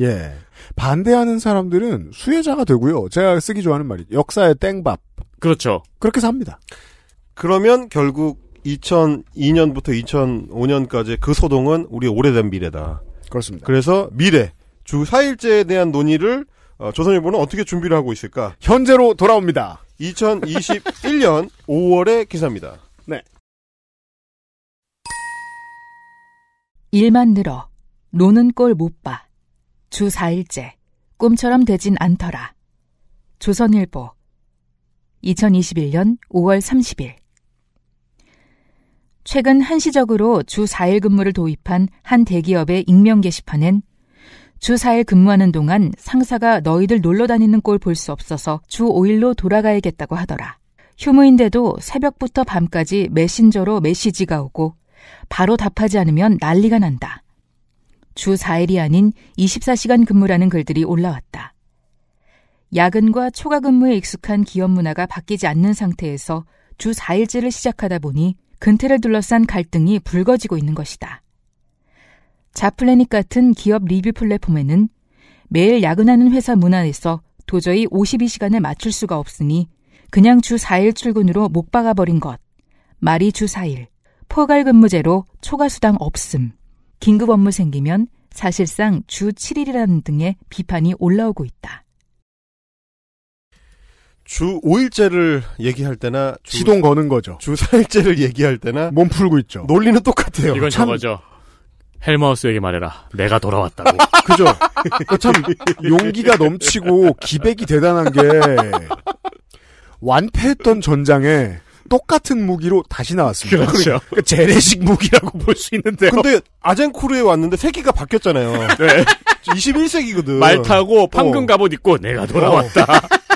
예. 반대하는 사람들은 수혜자가 되고요. 제가 쓰기 좋아하는 말이 역사의 땡밥. 그렇죠. 그렇게 삽니다. 그러면 결국 2002년부터 2005년까지 그 소동은 우리 오래된 미래다. 그렇습니다. 그래서 미래, 주 4일제에 대한 논의를 조선일보는 어떻게 준비를 하고 있을까? 현재로 돌아옵니다. 2021년 5월의 기사입니다. 네. 일만 늘어, 노는 꼴 못 봐. 주 4일째, 꿈처럼 되진 않더라. 조선일보, 2021년 5월 30일. 최근 한시적으로 주 4일 근무를 도입한 한 대기업의 익명 게시판엔 주 4일 근무하는 동안 상사가 너희들 놀러 다니는 꼴 볼 수 없어서 주 5일로 돌아가야겠다고 하더라. 휴무인데도 새벽부터 밤까지 메신저로 메시지가 오고 바로 답하지 않으면 난리가 난다. 주 4일이 아닌 24시간 근무라는 글들이 올라왔다. 야근과 초과 근무에 익숙한 기업 문화가 바뀌지 않는 상태에서 주 4일제를 시작하다 보니 근태를 둘러싼 갈등이 불거지고 있는 것이다. 잡플래닛 같은 기업 리뷰 플랫폼에는 매일 야근하는 회사 문화에서 도저히 52시간을 맞출 수가 없으니 그냥 주 4일 출근으로 못 박아버린 것. 말이 주 4일. 포괄 근무제로 초과 수당 없음, 긴급 업무 생기면 사실상 주 7일이라는 등의 비판이 올라오고 있다. 주 5일제를 얘기할 때나 시동 거는 거죠. 주 4일제를 얘기할 때나 몸 풀고 있죠. 논리는 똑같아요. 이건 저거죠. 헬마우스에게 말해라. 내가 돌아왔다고. 그죠? 참 용기가 넘치고 기백이 대단한 게 완패했던 전장에 똑같은 무기로 다시 나왔습니다. 그렇죠. 그러니까 재래식 무기라고 볼 수 있는데요. 근데 아젠코르에 왔는데 새끼가 바뀌었잖아요. 네. 21세기거든. 말 타고 판금 갑옷 입고 내가 돌아왔다.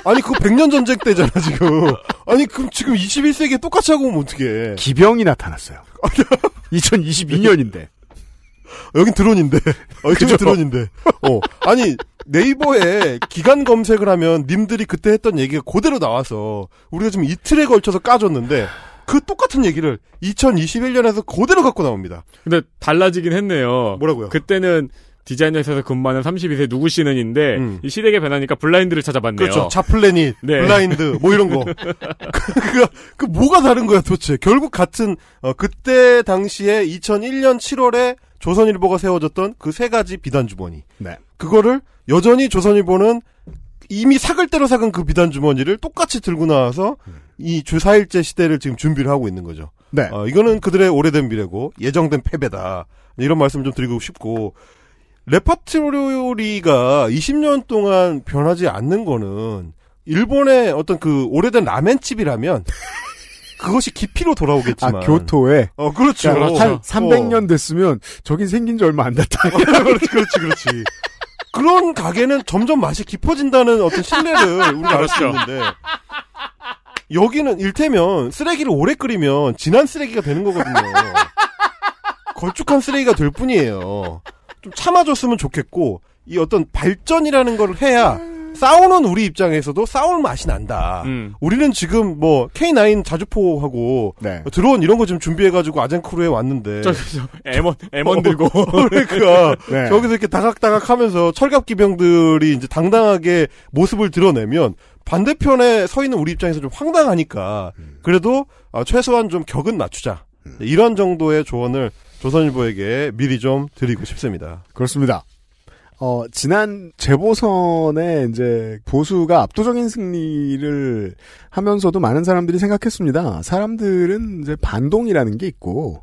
아니 그거 100년 전쟁 때잖아 지금. 아니 그럼 지금 21세기에 똑같이 하고 오면 어떡해. 기병이 나타났어요. 2022년인데. 여긴 드론인데. 여긴 드론인데. 아니 네이버에 기간 검색을 하면 님들이 그때 했던 얘기가 그대로 나와서 우리가 지금 이틀에 걸쳐서 까줬는데 그 똑같은 얘기를 2021년에서 그대로 갖고 나옵니다. 근데 달라지긴 했네요. 뭐라고요? 그때는 디자인 회사에서 근무하는 32세 누구 씨는인데 이 시대가 변하니까 블라인드를 찾아봤네요. 그렇죠. 잡플래닛, 네. 블라인드 뭐 이런 거. 그 뭐가 다른 거야 도대체. 결국 같은 그때 당시에 2001년 7월에 조선일보가 세워졌던 그 세 가지 비단주머니. 네. 그거를 여전히 조선일보는 이미 삭을 대로 삭은 그 비단주머니를 똑같이 들고 나와서 이 주 4일제 시대를 지금 준비를 하고 있는 거죠. 네. 이거는 그들의 오래된 미래고 예정된 패배다. 이런 말씀 좀 드리고 싶고. 레퍼토리가 20년 동안 변하지 않는 거는 일본의 어떤 그 오래된 라멘집이라면 그것이 깊이로 돌아오겠지만. 아, 교토에? 그렇죠. 그러니까 한 300년 됐으면 저긴 생긴 지 얼마 안 됐다. 그렇지. 그런 가게는 점점 맛이 깊어진다는 어떤 신뢰를 우리가 알 수 있는데. 여기는 일테면 쓰레기를 오래 끓이면 진한 쓰레기가 되는 거거든요. 걸쭉한 쓰레기가 될 뿐이에요. 좀 참아줬으면 좋겠고, 이 어떤 발전이라는 걸 해야 싸우는 우리 입장에서도 싸울 맛이 난다. 우리는 지금 뭐 K9 자주포하고 네. 드론 이런 거 지금 준비해가지고 아젠크루에 왔는데 M1 들고 그러니까 네. 저기서 이렇게 다각다각하면서 철갑 기병들이 이제 당당하게 모습을 드러내면 반대편에 서 있는 우리 입장에서 좀 황당하니까 그래도 최소한 좀 격은 낮추자 이런 정도의 조언을 조선일보에게 미리 좀 드리고 싶습니다. 그렇습니다. 지난 재보선에 이제 보수가 압도적인 승리를 하면서도 많은 사람들이 생각했습니다. 사람들은 이제 반동이라는 게 있고,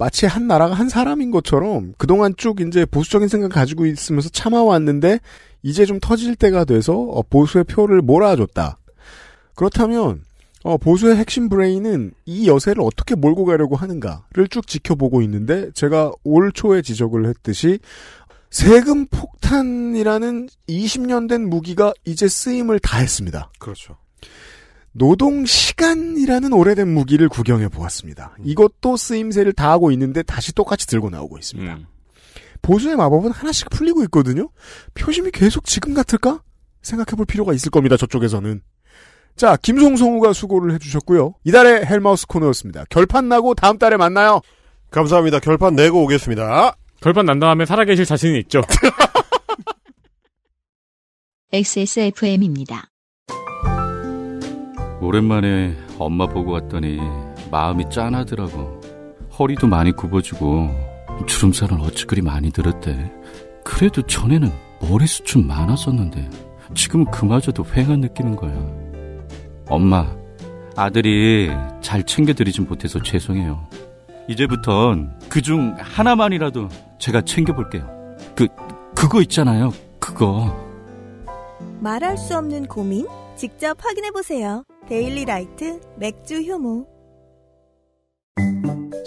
마치 한 나라가 한 사람인 것처럼 그동안 쭉 이제 보수적인 생각 가지고 있으면서 참아왔는데, 이제 좀 터질 때가 돼서 보수의 표를 몰아줬다. 그렇다면, 보수의 핵심 브레인은 이 여세를 어떻게 몰고 가려고 하는가를 쭉 지켜보고 있는데, 제가 올 초에 지적을 했듯이, 세금 폭탄이라는 20년 된 무기가 이제 쓰임을 다했습니다. 그렇죠. 노동시간이라는 오래된 무기를 구경해 보았습니다. 이것도 쓰임새를 다하고 있는데 다시 똑같이 들고 나오고 있습니다. 보수의 마법은 하나씩 풀리고 있거든요. 표심이 계속 지금 같을까? 생각해 볼 필요가 있을 겁니다. 저쪽에서는. 자, 김송송우가 수고를 해주셨고요. 이달의 헬마우스 코너였습니다. 결판 나고 다음 달에 만나요. 감사합니다. 결판 내고 오겠습니다. 결판 난 다음에 살아계실 자신이 있죠. XSFM입니다. 오랜만에 엄마 보고 왔더니 마음이 짠하더라고. 허리도 많이 굽어지고 주름살은 어찌 그리 많이 들었대. 그래도 전에는 머리숱 좀 많았었는데 지금은 그마저도 휑한 느끼는 거야. 엄마, 아들이 잘 챙겨드리지 못해서 죄송해요. 이제부턴 그중 하나만이라도 제가 챙겨볼게요. 그거 있잖아요, 그거. 말할 수 없는 고민? 직접 확인해보세요. 데일리라이트 맥주 효모.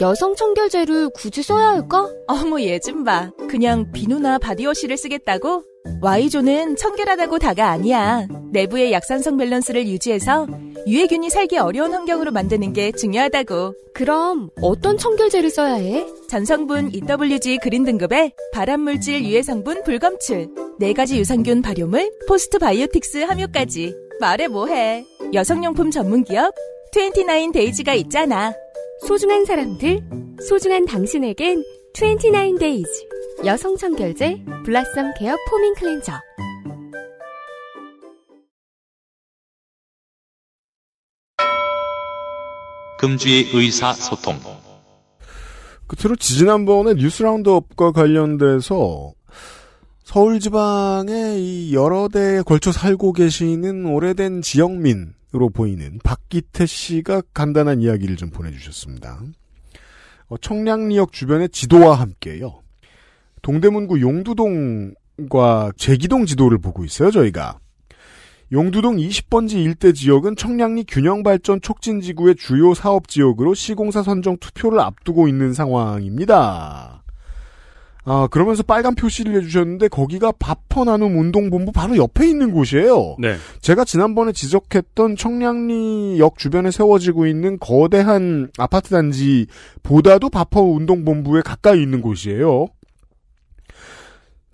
여성 청결제를 굳이 써야 할까? 어머 얘 좀 봐. 그냥 비누나 바디워시를 쓰겠다고? Y존은 청결하다고 다가 아니야. 내부의 약산성 밸런스를 유지해서 유해균이 살기 어려운 환경으로 만드는 게 중요하다고. 그럼 어떤 청결제를 써야 해? 전성분 EWG 그린 등급에 발암물질 유해성분 불검출, 4가지 유산균 발효물, 포스트바이오틱스 함유까지. 말해 뭐해. 여성용품 전문기업 29데이즈가 있잖아. 소중한 사람들, 소중한 당신에겐 29데이즈 여성 청결제 블라썸 케어 포밍 클렌저. 금주의 의사소통. 끝으로 지난번에 뉴스 라운드업과 관련돼서 서울지방의 이 여러 대에 걸쳐 살고 계시는 오래된 지역민으로 보이는 박기태 씨가 간단한 이야기를 좀 보내주셨습니다. 청량리역 주변의 지도와 함께요. 동대문구 용두동과 제기동 지도를 보고 있어요, 저희가. 용두동 20번지 일대 지역은 청량리 균형발전 촉진지구의 주요 사업지역으로 시공사 선정 투표를 앞두고 있는 상황입니다. 아, 그러면서 빨간 표시를 해주셨는데 거기가 바퍼 나눔 운동본부 바로 옆에 있는 곳이에요. 네. 제가 지난번에 지적했던 청량리역 주변에 세워지고 있는 거대한 아파트 단지보다도 바퍼 운동본부에 가까이 있는 곳이에요.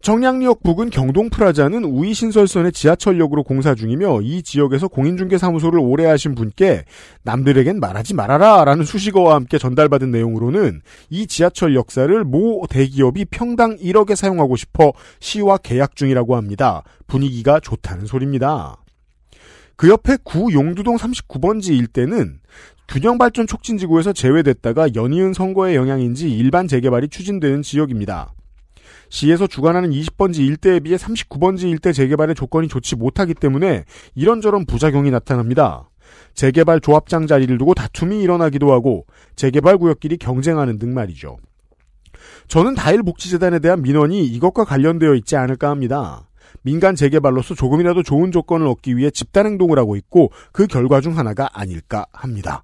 청량리역 북은 경동프라자는 우이신설선의 지하철역으로 공사 중이며 이 지역에서 공인중개사무소를 오래 하신 분께 남들에겐 말하지 말아라 라는 수식어와 함께 전달받은 내용으로는 이 지하철 역사를 모 대기업이 평당 1억에 사용하고 싶어 시와 계약 중이라고 합니다. 분위기가 좋다는 소리입니다. 그 옆에 구 용두동 39번지 일대는 균형발전 촉진지구에서 제외됐다가 연이은 선거의 영향인지 일반 재개발이 추진되는 지역입니다. 시에서 주관하는 20번지 일대에 비해 39번지 일대 재개발의 조건이 좋지 못하기 때문에 이런저런 부작용이 나타납니다. 재개발 조합장 자리를 두고 다툼이 일어나기도 하고 재개발 구역끼리 경쟁하는 등 말이죠. 저는 다일복지재단에 대한 민원이 이것과 관련되어 있지 않을까 합니다. 민간 재개발로서 조금이라도 좋은 조건을 얻기 위해 집단행동을 하고 있고 그 결과 중 하나가 아닐까 합니다.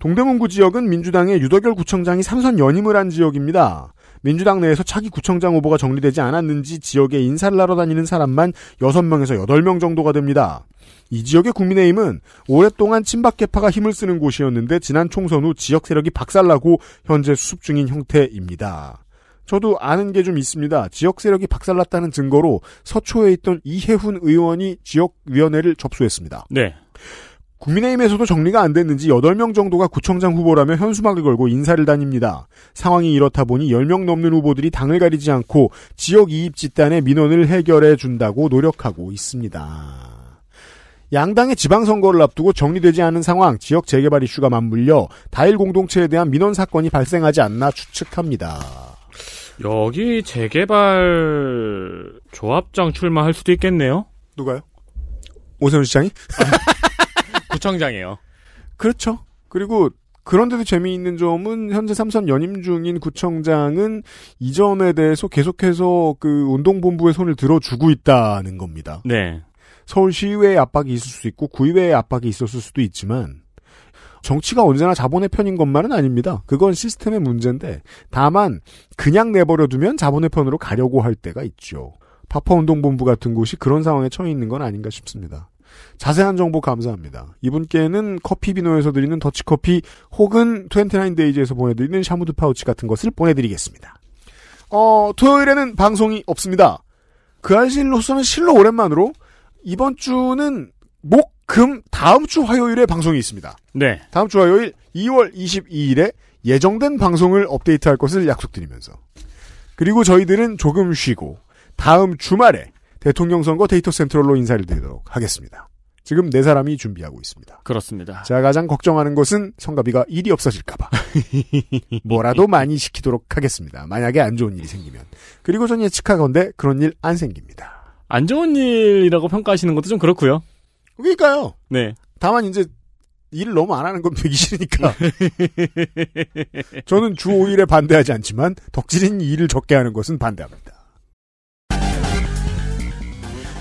동대문구 지역은 민주당의 유덕열 구청장이 3선 연임을 한 지역입니다. 민주당 내에서 차기 구청장 후보가 정리되지 않았는지 지역에 인사를 하러 다니는 사람만 6명에서 8명 정도가 됩니다. 이 지역의 국민의힘은 오랫동안 친박계파가 힘을 쓰는 곳이었는데 지난 총선 후 지역 세력이 박살나고 현재 수습 중인 형태입니다. 저도 아는 게 좀 있습니다. 지역 세력이 박살났다는 증거로 서초에 있던 이혜훈 의원이 지역위원회를 접수했습니다. 네. 국민의힘에서도 정리가 안 됐는지 8명 정도가 구청장 후보라며 현수막을 걸고 인사를 다닙니다. 상황이 이렇다 보니 10명 넘는 후보들이 당을 가리지 않고 지역 이입 집단의 민원을 해결해 준다고 노력하고 있습니다. 양당의 지방선거를 앞두고 정리되지 않은 상황, 지역 재개발 이슈가 맞물려 다일 공동체에 대한 민원 사건이 발생하지 않나 추측합니다. 여기 재개발 조합장 출마할 수도 있겠네요? 누가요? 오세훈 시장이? 구청장이에요. 그렇죠. 그리고 그런데도 재미있는 점은 현재 3선 연임 중인 구청장은 이 점에 대해서 계속해서 그 운동본부의 손을 들어주고 있다는 겁니다. 네. 서울시의회의 압박이 있을 수도 있고 구의회의 압박이 있었을 수도 있지만 정치가 언제나 자본의 편인 것만은 아닙니다. 그건 시스템의 문제인데 다만 그냥 내버려두면 자본의 편으로 가려고 할 때가 있죠. 바퍼 운동본부 같은 곳이 그런 상황에 처해 있는 건 아닌가 싶습니다. 자세한 정보 감사합니다. 이분께는 커피비노에서 드리는 더치커피 혹은 29데이즈에서 보내드리는 샤무드 파우치 같은 것을 보내드리겠습니다. 토요일에는 방송이 없습니다. 그 알실로서는 실로 오랜만으로 이번 주는 목, 금, 다음 주 화요일에 방송이 있습니다. 네. 다음 주 화요일 2월 22일에 예정된 방송을 업데이트할 것을 약속드리면서 그리고 저희들은 조금 쉬고 다음 주말에 대통령 선거 데이터 센트럴로 인사를 드리도록 하겠습니다. 지금 네 사람이 준비하고 있습니다. 그렇습니다. 제가 가장 걱정하는 것은 성가비가 일이 없어질까봐 뭐라도 많이 시키도록 하겠습니다. 만약에 안 좋은 일이 생기면. 그리고 전 예측하건대 그런 일 안 생깁니다. 안 좋은 일이라고 평가하시는 것도 좀 그렇고요. 그러니까요. 네. 다만 이제 일을 너무 안 하는 건 되기 싫으니까. 저는 주 5일에 반대하지 않지만 덕질인 일을 적게 하는 것은 반대합니다.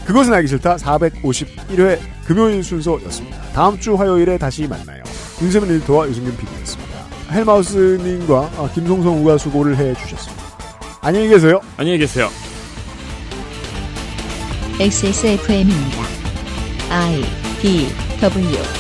그것은 알기 싫다 451회 금요일 순서였습니다. 다음 주 화요일에 다시 만나요. 윤세민 에디터와 유승균 PD였습니다. 헬마우스님과 김송성 우가 수고를 해주셨습니다. 안녕히 계세요. 안녕히 계세요. XSFM입니다. IDWK.